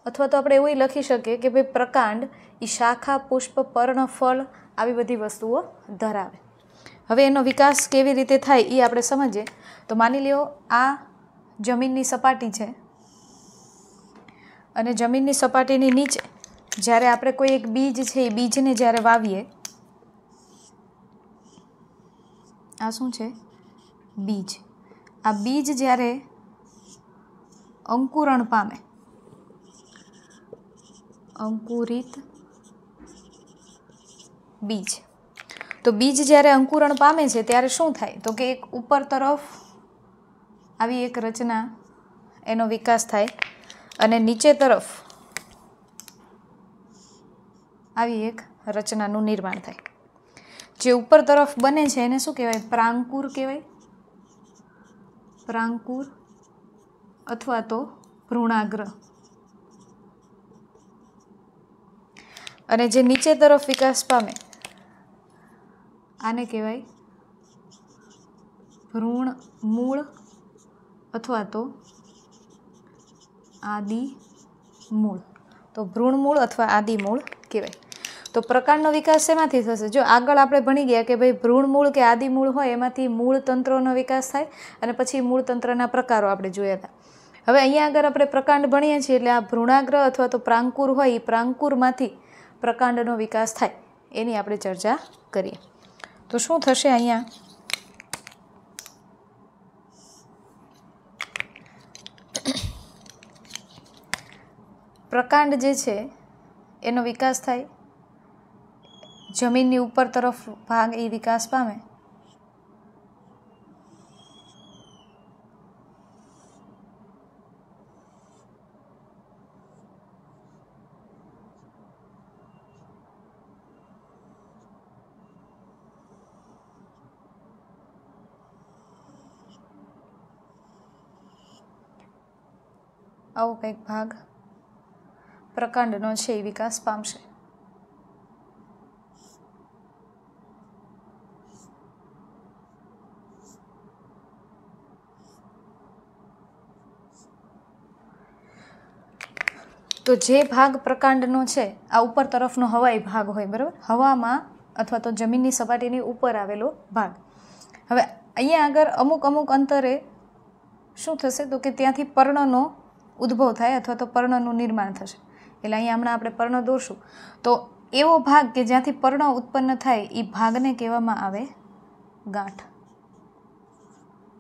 अथवा तो आपणे एवुं लखी शकीए के भाई प्रकांड ई शाखा, पुष्प, પર્ણ, ફળ આવી બધી વસ્તુઓ ધરાવે। હવે એનો વિકાસ કેવી રીતે થાય એ આપણે સમજીએ। તો માની લ્યો આ જમીનની સપાટી છે અને જમીનની સપાટીની નીચે જ્યારે આપણે કોઈ એક બીજ છે એ બીજને જ્યારે વાવીએ, આ શું છે? બીજ। આ બીજ જ્યારે અંકુરણ પામે, अंकुरित बीज, तो बीज ज्यारे अंकुरण पामे छे त्यारे शुं थाय? तो के एक ऊपर तरफ आवी एक रचना એનો વિકાસ થાય અને નીચે તરફ આવી એક રચનાનું નિર્માણ થાય। જે ઉપર તરફ બને છે એને શું કહેવાય? પ્રાંકુર કહેવાય, પ્રાંકુર अथवा तो भ्रूणाग्र। अने जे नीचे तरफ विकास पामे आने कहवाय भ्रूण मूल अथवा तो आदि मूल। तो भ्रूण मूल अथवा आदि मूल कहवाय। तो प्रकारनो विकास एमांथी थशे। जो आगळ आपणे भणी गया के भाई भ्रूण मूल के आदि मूल होय एमांथी मूल तंत्रोनो विकास थाय अने पछी मूल तंत्रना प्रकारो आपणे जोया हता। हवे अहींया आगळ आपणे प्रकांड भणीए छीए एटले आ भ्रूणाग्र अथवा तो प्रांकुर होय, प्रांकुरमांथी प्रकांडनो विकास थाय एनी आपणे चर्चा करीए। तो शुं थशे अहींया प्रकांड जे छे एनो विकास थाय। जमीननी उपर तरफ भाग ए विकास पामे आवो कंईक भाग प्रकांडनो छे ए विकास पामशे। तो जे भाग प्रकांडनो छे आ उपर तरफनो हवाई भाग होय, बरोबर, हवामां अथवा तो जमीननी सपाटीनी उपर आवेलो भाग। हवे अहींया आगळ अमुक अमुक अंतरे शुं थशे? तो के त्यांथी पर्णनो उद्भव थाय अथवा तो पर्णनुं निर्माण थशे। एटले अहींया हमणां आपणे पर्ण दोरशुं। तो एवो भाग के ज्यांथी पर्ण उत्पन्न थाय ए भागने कहेवामां आवे गांठ।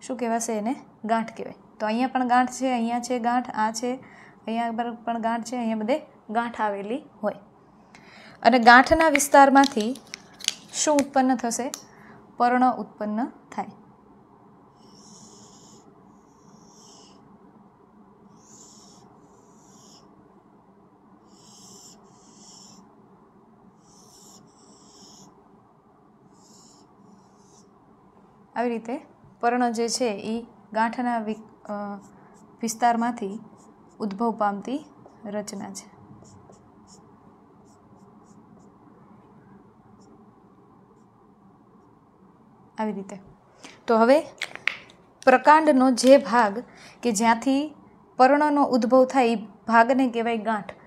शुं कहेवाशे एने? गांठ कहेवाय। तो अहींया पण गांठ छे, अहींया छे गांठ, आ छे अहींया पर पण गांठ छे, अहींया बधे गांठ आवेली होय। अने गांठना विस्तारमांथी शुं उत्पन्न थशे? पर्ण उत्पन्न थाय। આવી રીતે પર્ણ જે છે એ ગાંઠના વિસ્તારમાંથી ઉદ્ભવ પામતી રચના છે। આવી રીતે તો હવે પ્રકાંડનો જે ભાગ કે જ્યાંથી પર્ણનો ઉદ્ભવ થાય એ ભાગને કહેવાય ગાંઠ।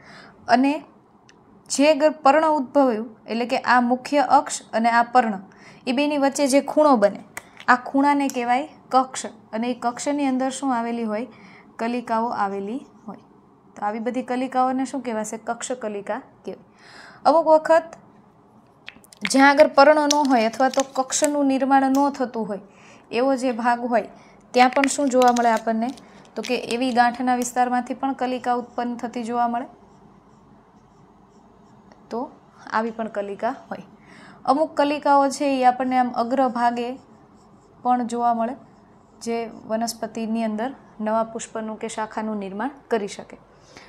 અને જે પર્ણ ઉદ્ભવ્યું એટલે કે આ મુખ્ય અક્ષ અને આ પર્ણ એ બેની વચ્ચે જે ખૂણો બને આ ખૂણાને કહેવાય કક્ષ। અને એ કક્ષની અંદર શું આવેલી હોય? કલિકાઓ આવેલી હોય। તો આવી બધી કલિકાઓને શું કહેવાશે? કક્ષ કલિકા કહેવાય। અમુક વખત જ્યાં આગળ પર્ણ ન હોય અથવા તો કક્ષનું નિર્માણ ન થતું હોય એવો જે ભાગ હોય ત્યાં પણ શું જોવા મળે આપણને? તો કે એવી ગાંઠના વિસ્તારમાંથી પણ કલિકા ઉત્પન્ન થતી જોવા મળે। તો આવી પણ કલિકા હોય। અમુક કલિકાઓ છે એ આપણને આમ અગ્ર ભાગે પણ જોવા મળે જે વનસ્પતિની અંદર નવા પુષ્પનું કે શાખાનું નિર્માણ કરી શકે।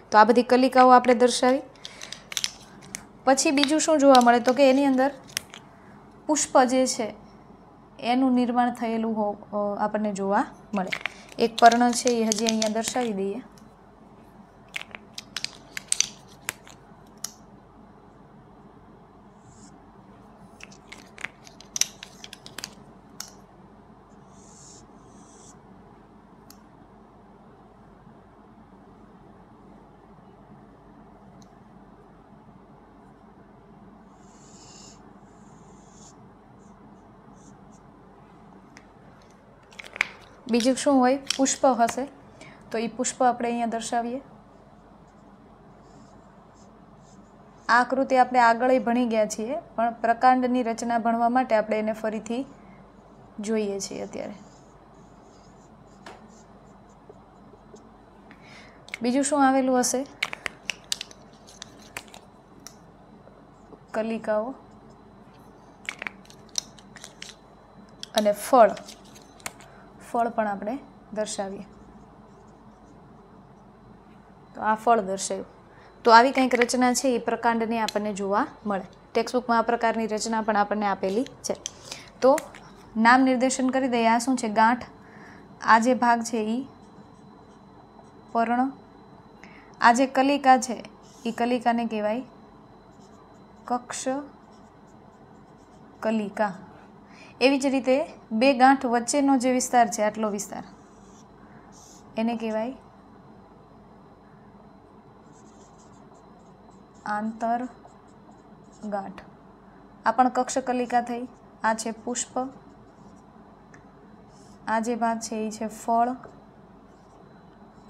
તો આ બધી કલિકાઓ આપણે દર્શાવી। પછી બીજું શું જોવા મળે? તો કે એની અંદર પુષ્પ જે છે એનું નિર્માણ થયેલું હો આપણને જોવા મળે। એક પર્ણ છે એ હજી અહીંયા દર્શાવી દઈએ। बीजू शू हो? पुष्प हे। तो ये पुष्प अपने अहीं दर्शाए। आकृति आप आगे भणी गया छे पण प्रकांडनी रचना भणवा माटे आपणे एने फरीथी जोईए छे। अत्यारे बीजू शू आवेलू हशे? कलिकाओ अने फळ। फळ पण आपणे दर्शावीए। तो आ फल दर्शाव्युं। तो आ कंईक रचना है ये प्रकांड ने आपने जोवा मळे। टेक्स्टबुक में आ प्रकार की रचना पण आपने आपेली है। तो नाम निर्देशन कर दई आ शुं छे गांठ, आज भाग है ई पर्ण, आज कलिका है ई कलिका ने कहवाय कक्ष कलिका। एवी ज रीते बे गांठ वच्चेनो जे विस्तार है आटलो विस्तार एने कहवाय आंतर गांठ। आ पण कक्ष कलिका थई। आ छे पुष्प, आ जे भाग छे ई छे फळ,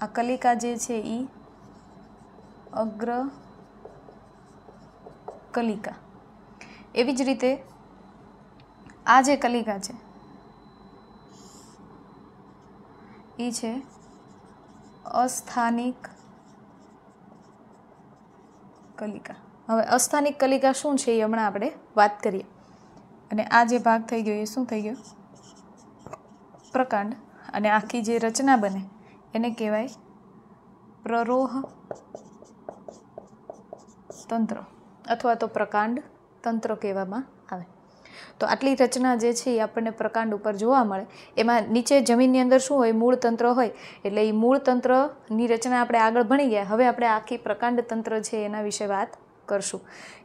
आ कलिका जे छे ई अग्र कलिका। एवी ज रीते आ जे कलिका छे ई छे अस्थानिक कलिका। हवे अस्थानिक कलिका शुं छे हमणां आपणे वात करीए। अने आ जे भाग थई गयो ए शुं थई गयो प्रकांड। अने आखी जे रचना बने एने कहेवाय प्ररोह तंत्र अथवा तो प्रकांड तंत्र कहेवामां आवे। तो आटली रचना जे छे ए आपणे प्रकांड उपर जोवा मळे। एमां नीचे जमीननी अंदर शुं होय मूळ तंत्र होय, एटले ई मूळ तंत्रनी रचना आपणे आगळ भणी गया। हवे आपणे आखी प्रकांड तंत्र छे एना विशे वात करशुं।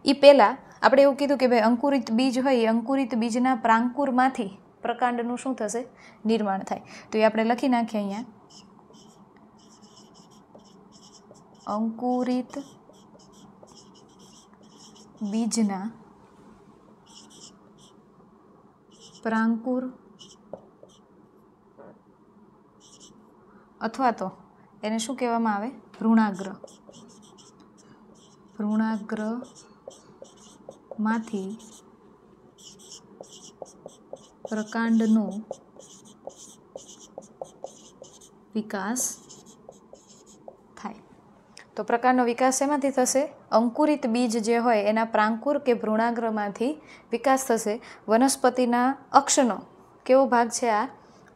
ई पहिला आपणे एवुं कीधुं के भाई अंकुरित बीज होय, अंकुरित बीजना प्रांकुरमांथी प्रकांडनुं शुं थशे निर्माण थाय। तो ए आपणे लखी नाखीए अहींया अंकुरित बीजना प्रांकुर अथवा तो एने शुं कहेवामां आवे भ्रूणाग्र। भ्रूणाग्र मांथी प्रकांडनो विकास थाय। तो प्रकांडनो विकास शेमांथी थशे? अंकुरित बीज जे होय एना प्रांकुर के भ्रूणाग्रमांथी विकास थशे। वनस्पतिना अक्षनो केवो भाग छे आ?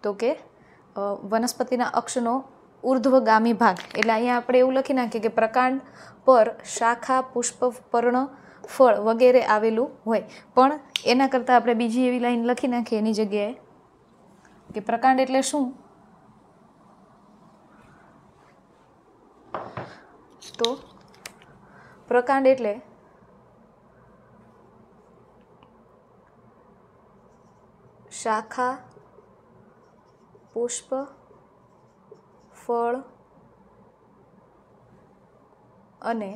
तो के वनस्पतिना अक्षनो ऊर्ध्वगामी भाग। एटले अहींया आपणे एवुं लखी नाखीए के प्रकांड पर शाखा, पुष्प, पर्ण, फळ वगैरे आवेलुं होय। पण एना करता आपणे बीजी एवी लाइन लखी नाखीए एनी जग्याए के प्रकांड एटले शुं? तो प्रकांड एटले शाखा, पुष्प, फळ अने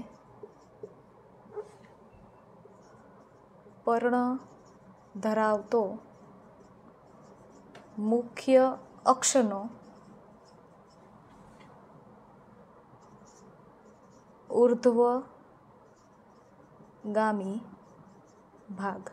पर्ण धरावतो मुख्य अक्षनो ऊर्ध्वगामी भाग।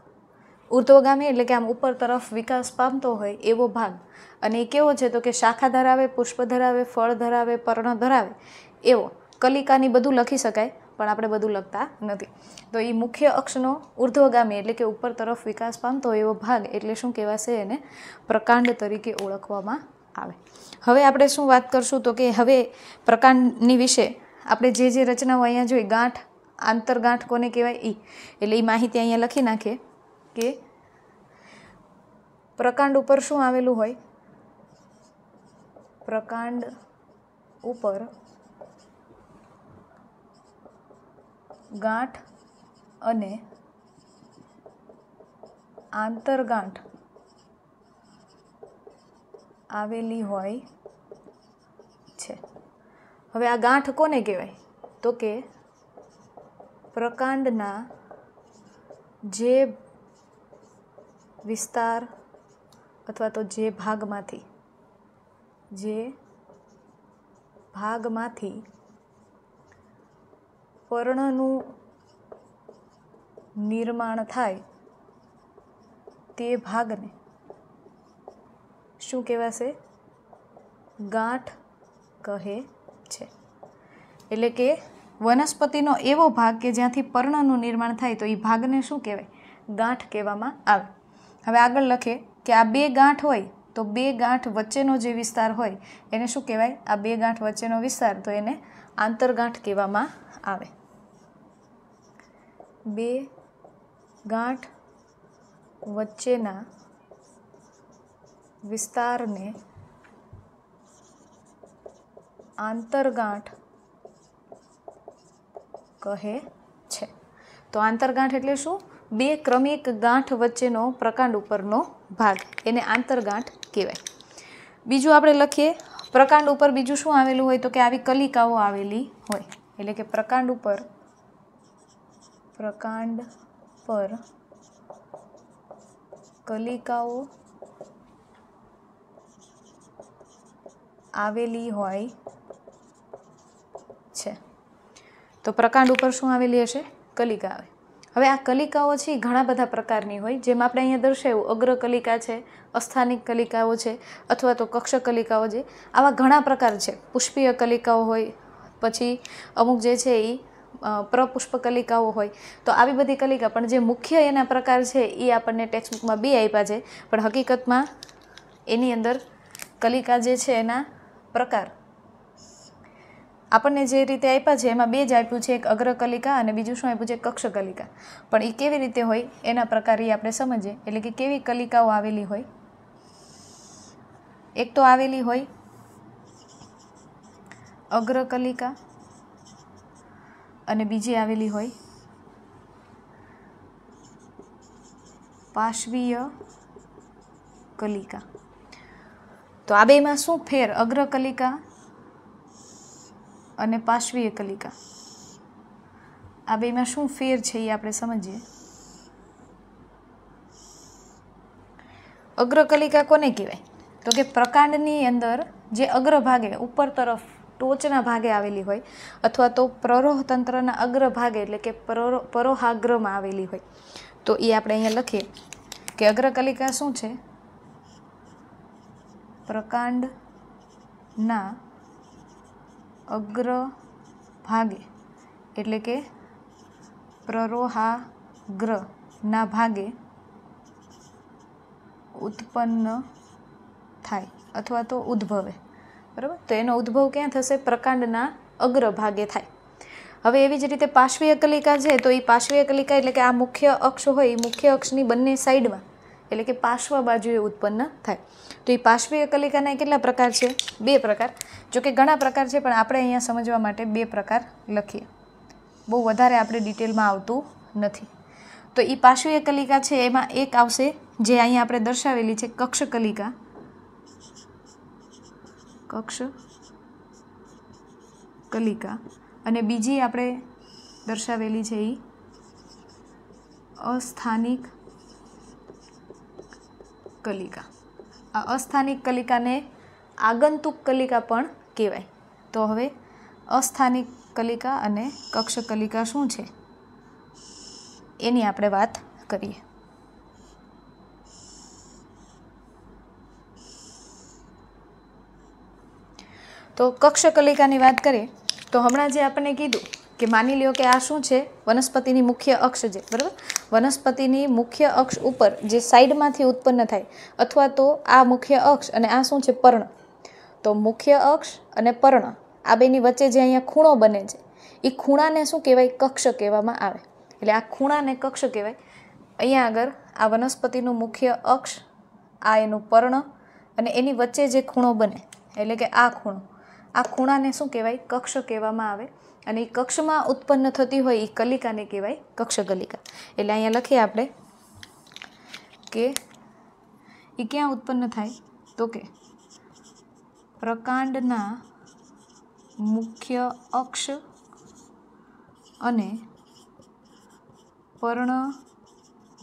ऊर्ध्वगामी एटले के आम ऊपर तरफ विकास पामतो होय एवो भाग। अने केवो छे? तो के शाखा धरावे, पुष्प धरावे, फळ धरावे, पर्ण धरावे एवो। कलिकानी बधुं लखी शकाय पण आपणे बधुं लखता नथी। तो ई मुख्य अक्षनो ऊर्ध्वगामी एटले के ऊपर तरफ विकास पामतो एवो भाग एटले शुं कहेवाशे? एने प्रकांड तरीके ओळखवामां आवे। हवे आपणे शुं वात करशुं? तो के हवे प्रकांडनी विशे आपणे जे जे रचनाओ अहींया जोई, गांठ, आंतरगांठ कोने कहेवाय ई, एटले ई माहिती अहींया लखी नाखीए के प्रकांड उपर शुं आवेलुं होय? प्रकांड उपर गांठ अने आंतरगांठ आवेली होय छे। हवे आ गांठ कोने कहेवाय? तो के प्रकांडना जे विस्तार अथवा तो जे भागमांथी जे भागमांथी पर्णनु निर्माण थाय ते भागने शुं कहेवाशे? गांठ कहे छे। एटले के वनस्पतिनो एवो भाग के ज्यांथी पर्णनु निर्माण थाय तो ई भागने शुं कहेवाय? गांठ कहेवामां आवे। हवे आगळ लखे के आ बे गांठ होय तो बे गांठ वच्चेनो जे विस्तार होय एने शुं कहेवाय? आ बे गांठ वच्चेनो विस्तार तो एने आंतरगांठ कहेवामां आवे। बे गांठ वच्चेना विस्तारने आंतरगांठ कहे छे। तो आंतरगांठ एटले शुं? बे क्रमिक गांठ वच्चेनो प्रकांड उपरनो भाग एने आंतरगांठ कहेवाय। बीजू आपणे लखीए प्रकांड उपर बीजू शुं आवेलुं होय तो के आवी कलिकाओ आवेली होय एटले के प्रकांड उपर प्रकांड पर कलिकाओ आवेली होय छे। तो प्रकांड उपर शुं आवेली हशे? कलिका आवे। हवे आ कलिकाओ छे घणा बधा प्रकारनी होय, जेम आपणे अहींया दर्शाव्युं अग्रकलिका छे, अस्थानिक कलिकाओ छे अथवा तो कक्षक कलिकाओ छे। आवा घणा प्रकार छे, पुष्पीय कलिकाओ होय, पछी अमुक जे छे ई प्रपुष्प कलिकाओ होय। तो आवी बधी कलिका पण जे मुख्य एना प्रकार छे ई आपणे टेक्स्टबुकमां बी आप्या छे, पण हकीकतमां एनी अंदर कलिका जे छे एना प्रकार आपने जे रीते आप्या छे एमां बे ज आप्युं छे, एक अग्रकलिका अने बीजुं शुं आप्युं छे कक्षकलिका। पण ई केवी रीते होय एना प्रकार ई आपणे समजीए, एटले के केवी कलिकाओ आवेली होय। एक तो आवेली होय अग्रकलिका अने बीजी आवेली होय पार्श्वीय कलिका। तो आ बेमां शुं फेर? अग्रकलिका अने पार्श्वीय कलिका, आ बेमां शुं फेर छे ई आपणे समजीए। अग्रकलिका कोने कहेवाय? तो के प्रकांडनी अंदर जे अग्रभागे उपर तरफ टोचना भागे आवेली होय अथवा तो प्ररोह तंत्रना अग्र भागे एटले के प्ररो परोहाग्रमा आवेली होय। तो ई आपणे अहींया लखीए के अग्रकलिका शुं छे? प्रकांडना अग्र भागे एटले के प्ररोहाग्रना भागे उत्पन्न थाय अथवा तो उद्भवे, बराबर। तो एनो उद्भव क्यां थशे? प्रकांडना अग्र भागे थाय। हवे एवी ज रीते पार्श्वीय कलिका छे, तो ई पार्श्वीय कलिका एटले के आ मुख्य अक्ष होय ई मुख्य अक्षनी बंने साइडमां एटले के पार्श्व बाजुए उत्पन्न थाय। तो ई पार्श्वीय कलिकाना केटला प्रकार छे? बे प्रकार। जो कि घणा प्रकार छे पण आपणे अहींया समजवा माटे बे प्रकार लखीए, बहु वधारे आपणे डिटेलमां आवतुं नथी। तो ई पार्श्वीय कलिका छे एमां एक आवशे जे अहींया आपणे दर्शावेली छे कक्षकलिका। कक्ष कलिका अने बीजी आपणे दर्शावेली छे ई अस्थानिक कलिका। आ अस्थानिक कलिका ने आगंतुक कलिका पण कहेवाय। तो हवे अस्थानिक कलिका अने कक्ष कलिका शुं छे एनी आपणे वात करीए। तो कक्ष कलिकानी वात करीए तो हमणां जे आपणे कीधुं के मानी लो कि आ शू है वनस्पतिनी मुख्य अक्ष जे, बराबर। वनस्पतिनी मुख्य अक्ष उपर जे साइड में उत्पन्न थाय अथवा तो आ मुख्य अक्ष अने आ शू है पर्ण। तो मुख्य अक्ष अने पर्ण आ बेनी वच्चे जे अहींया खूणो बने छे ई खूणा ने शू कहेवाय? कक्ष कहेवामां आवे। एटले आ खूणा ने कक्ष कहेवाय। अहींया आगळ आ वनस्पतिनुं मुख्य अक्ष, आ एनुं पर्ण अने एनी वच्चे जे खूणो बने एटले के आ खूणो, आ खूणा ने शू कहेवाय? कक्ष कहेवामां आवे। अने कक्ष में उत्पन्न थती होय ई कलिका ने कहेवाय कक्षकलिका। एटले अहींया लखीए आपणे के ई क्यां उत्पन्न थाय? तो के प्रकांडना मुख्य अक्ष अने पर्ण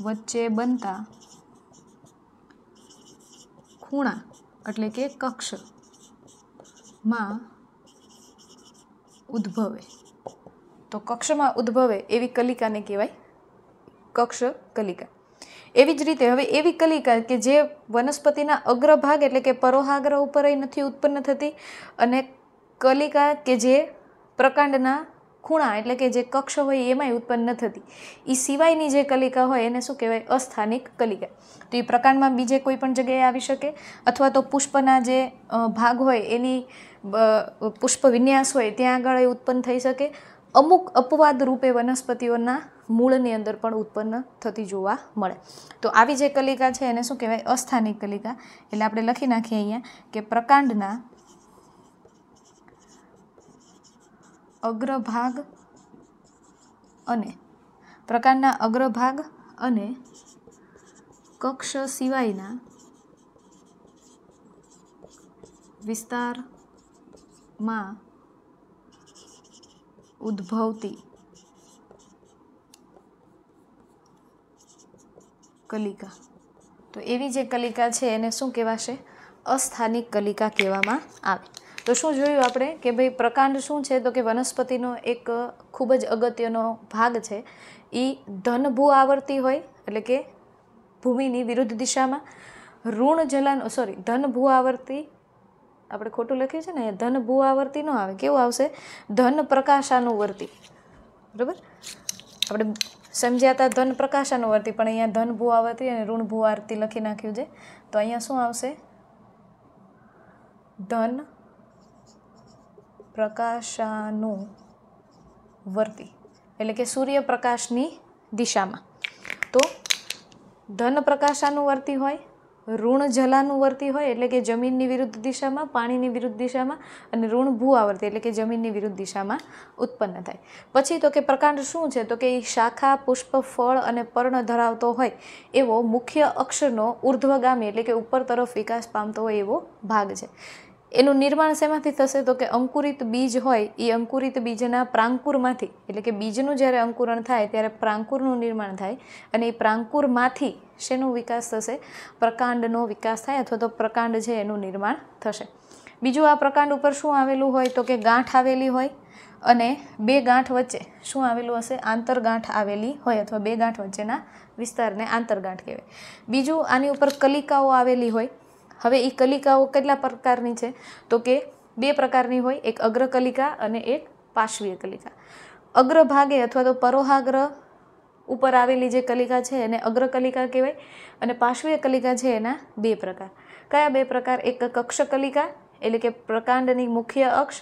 वच्चे बनता खूणा एटले के कक्ष में उद्भवे। तो कक्ष में उद्भवे एवी कलिका ने कहेवाय कक्ष कलिका। एवी ज रीते हवे एवी कलिका के जे वनस्पतिना अग्रभाग एटले के परोहाग्र उपर ही नथी उत्पन्न थती, अने कलिका के जे प्रकांडना खूणा एटले के जे कक्ष होय एमांय उत्पन्न थती ई सिवायनी जे कलिका होय एने शुं कहेवाय अस्थानिक कलिका। तो ए प्रकारमां बीजे कोई पण जग्याए आवी शके अथवा तो पुष्पना जे भाग होय एनी पुष्प विन्यास होय त्यां आगळ ए उत्पन्न थई शके। अमुक अपवाद रूपे वनस्पतिओना मूळनी अंदर पण उत्पन्न थती जोवा मळे। तो आवी जे कलिका छे एने शुं कहेवाय अस्थानिक कलिका। एटले आपणे लखी नाखीए अहींया के प्रकांडना अग्रभाग अने प्रकारना अग्रभाग अने कक्ष सिवायना विस्तार में उद्भवती कलिका। तो एवी जे कलिका छे एने शुं कहेवाशे अस्थानिक कलिका कहेवामां आवे। तो शू जो आपणे के भाई प्रकांड शू है तो कि वनस्पति एक खूबज अगत्यनो भाग है ई धन भू आवर्ती होय एटले के भूमिनी विरुद्ध दिशा में ऋण जलन सॉरी धन भू आवर्ती आपणे खोटू लखीए छे ने धन भू आवर्ती न आवे केवुं आवशे धन प्रकाशानुवर्ती बराबर आपणे समझ्या था धन प्रकाशानुवर्ती पण अहींया धन भू आवर्ती अने ऋण भू आवर्ती लखी नाख्युं छे। तो अहींया शू आवशे धन प्रकाशानुवर्ती एटले के सूर्य प्रकाशनी दिशा में। तो धन प्रकाशानुवर्ती होय ऋण जलानुवर्ती होय एटले के जमीननी विरुद्ध दिशा में पाणीनी विरुद्ध दिशा में अने ऋण भू आवर्ती एटले के जमीननी विरुद्ध दिशा में उत्पन्न थाय। पछी तो के प्रकांड शुं छे तो के शाखा पुष्प फल अने पर्ण धरावतो होय एवो मुख्य अक्षनो ऊर्ध्वगामी एटले के उपर तरफ विकास पामतो होय एवो भाग छे। एनुं निर्माण शेमांथी थशे तो के अंकुरित बीज होय ई अंकुरित बीजना प्रांकुरमांथी एटले के बीजनुं ज्यारे अंकुरण थाय त्यारे प्रांकुरनुं निर्माण थाय अने ई प्रांकुरमांथी शेनो विकास थशे प्रकांडनो विकास थाय अथवा तो प्रकांड छे एनुं निर्माण थशे। बीजुं आ प्रकांड उपर शुं आवेलुं होय तो के गांठ आवेली होय अने बे गांठ वच्चे शुं आवेलुं हशे आंतरगांठ आवेली होय अथवा बे गांठ वच्चेना विस्तारने आंतरगांठ कहेवाय। बीजुं आनी उपर कलिकाओ आवेली होय। हवे ई कलिकाओ केटला प्रकारनी छे तो के बे प्रकारनी होय एक अग्र कलिका अने एक पार्श्वीय कलिका। अग्र भागे अथवा तो परोहाग्र उपर आवेली जे कलिका छे एने अग्र कलिका कहेवाय अने पार्श्वीय कलिका छे एना बे प्रकार। कया बे प्रकार एक कक्ष कलिका एटले के प्रकांडनी मुख्य अक्ष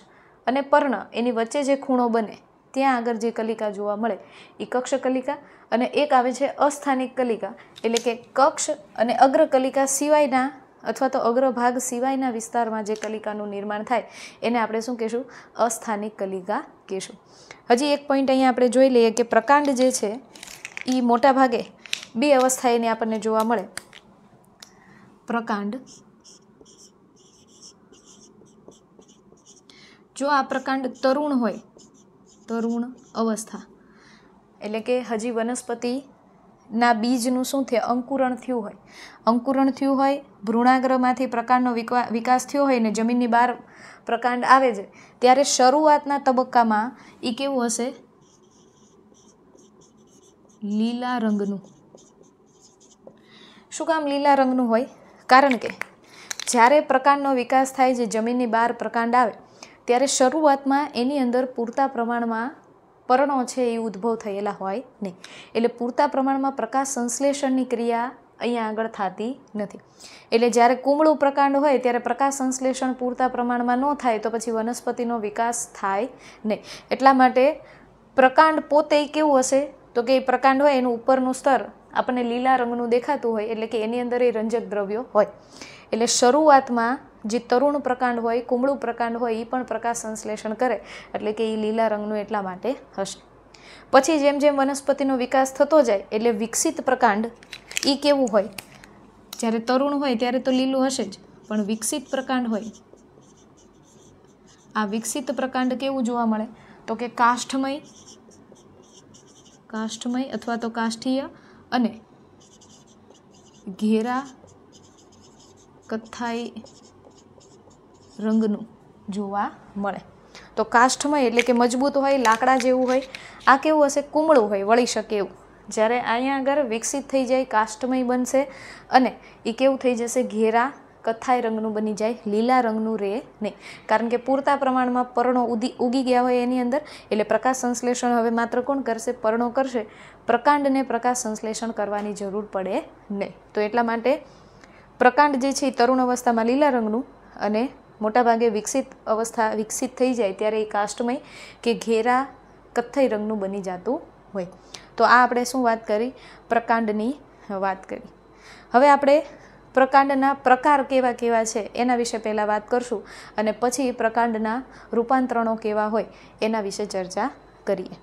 अने पर्ण एनी वच्चे जे खूणो बने त्यां आगळ जे कलिका जोवा मळे ई कक्ष कलिका अने एक आवे छे अस्थानिक कलिका एटले के कक्ष अने अग्र कलिका सिवायना अथवा तो अग्रभाग सिवायना विस्तार में जे कलिकानुं निर्माण थाय एने आपणे शुं कहीशुं अस्थानिक कलिका कहीशुं। हजी एक पॉइंट अहींया आपणे जोई लईए के प्रकांड जे छे ई मोटा भागे बे अवस्थाए एनी आपणे जोवा मळे। प्रकांड जो आ प्रकांड तरुण होय तरुण अवस्था एटले के हजी वनस्पति ना बीजनुं शुं थे अंकुरण थयुं होय अंकुरण थयुं होय भ्रूणाग्रमांथी प्रकांडनो विकास थयो होय ने जमीननी बहार प्रकांड आवे छे त्यारे शरूआतना तबक्कामां ई केवुं हशे लीला रंगनुं। शुं काम लीला रंगनुं होय कारण के ज्यारे प्रकांडनो विकास थाय जे जमीननी बहार प्रकांड आवे त्यारे शरूआतमां एनी अंदर पूरता प्रमाणमां पर्णो छे ए उद्भव थयेला होय नहीं एटले पूरता प्रमाणमां प्रकाश संश्लेषणनी क्रिया अहींया आगळ थाती नथी। एटले ज्यारे कूमळो प्रकांड होय त्यारे प्रकाश संश्लेषण पूरता प्रमाणमां न थाय तो पछी वनस्पतिनो विकास थाय नहीं। एटला माटे प्रकांड पोते केवुं हशे तो के प्रकांड होय एनुं उपरनुं स्तर आपणे लीला रंगनुं देखातुं होय एटले के एनी अंदर ए रंजक द्रव्यो होय। एटले शरूआतमां जे तरुण प्रकांड होय कूमळू प्रकांड होय ई पण प्रकाश संश्लेषण करे एटले के ई लीला रंगनुं एटला माटे हशे। पछी जेम जेम वनस्पतिनो विकास थतो जाय एटले विकसित प्रकांड ई केवुं होय ज्यारे तरुण होय त्यारे तो लीलुं हशे ज पण विकसित प्रकांड होय आ विकसित प्रकांड केवुं जोवा मळे तो के काष्ठमय काष्ठमय अथवा तो काष्ठीय अने घेरा कथाई रंगनुं जोवा मळे। तो काष्ठमय एटले के मजबूत होय लाकड़ा जेवुं होय आ केवुं हशे कूमळुं होय वळी शके एवुं ज्यारे अहींया आगळ विकसित थई जाय काष्ठमय बनशे अने ई केवुं थई जशे घेरा કથાઈ રંગનું બની જાય, લીલા રંગનું રહે નહીં, કારણ કે પૂરતા પ્રમાણમાં પર્ણો ઉદી ઉગી ગયા હોય એની અંદર. એટલે પ્રકાશ સંશ્લેષણ હવે માત્ર કોણ કરશે? પર્ણો કરશે. પ્રકાંડને પ્રકાશ સંશ્લેષણ કરવાની જરૂર પડે નહીં. તો એટલા માટે પ્રકાંડ જે છે એ તરુણ અવસ્થામાં લીલા રંગનું અને मोटा भागे विकसित अवस्था विकसित थी जाए त्यारे काष्टमय के घेरा कथई रंगनु बनी जातु होय. तो आ आपणे शुं वात करी? प्रकांडनी वात करी. हवे आपणे प्रकांडना प्रकार केवा केवा छे एना विषे पहला बात करशुं अने पछी प्रकांडना रूपांतरणों केवा होय एना विषे चर्चा करीए.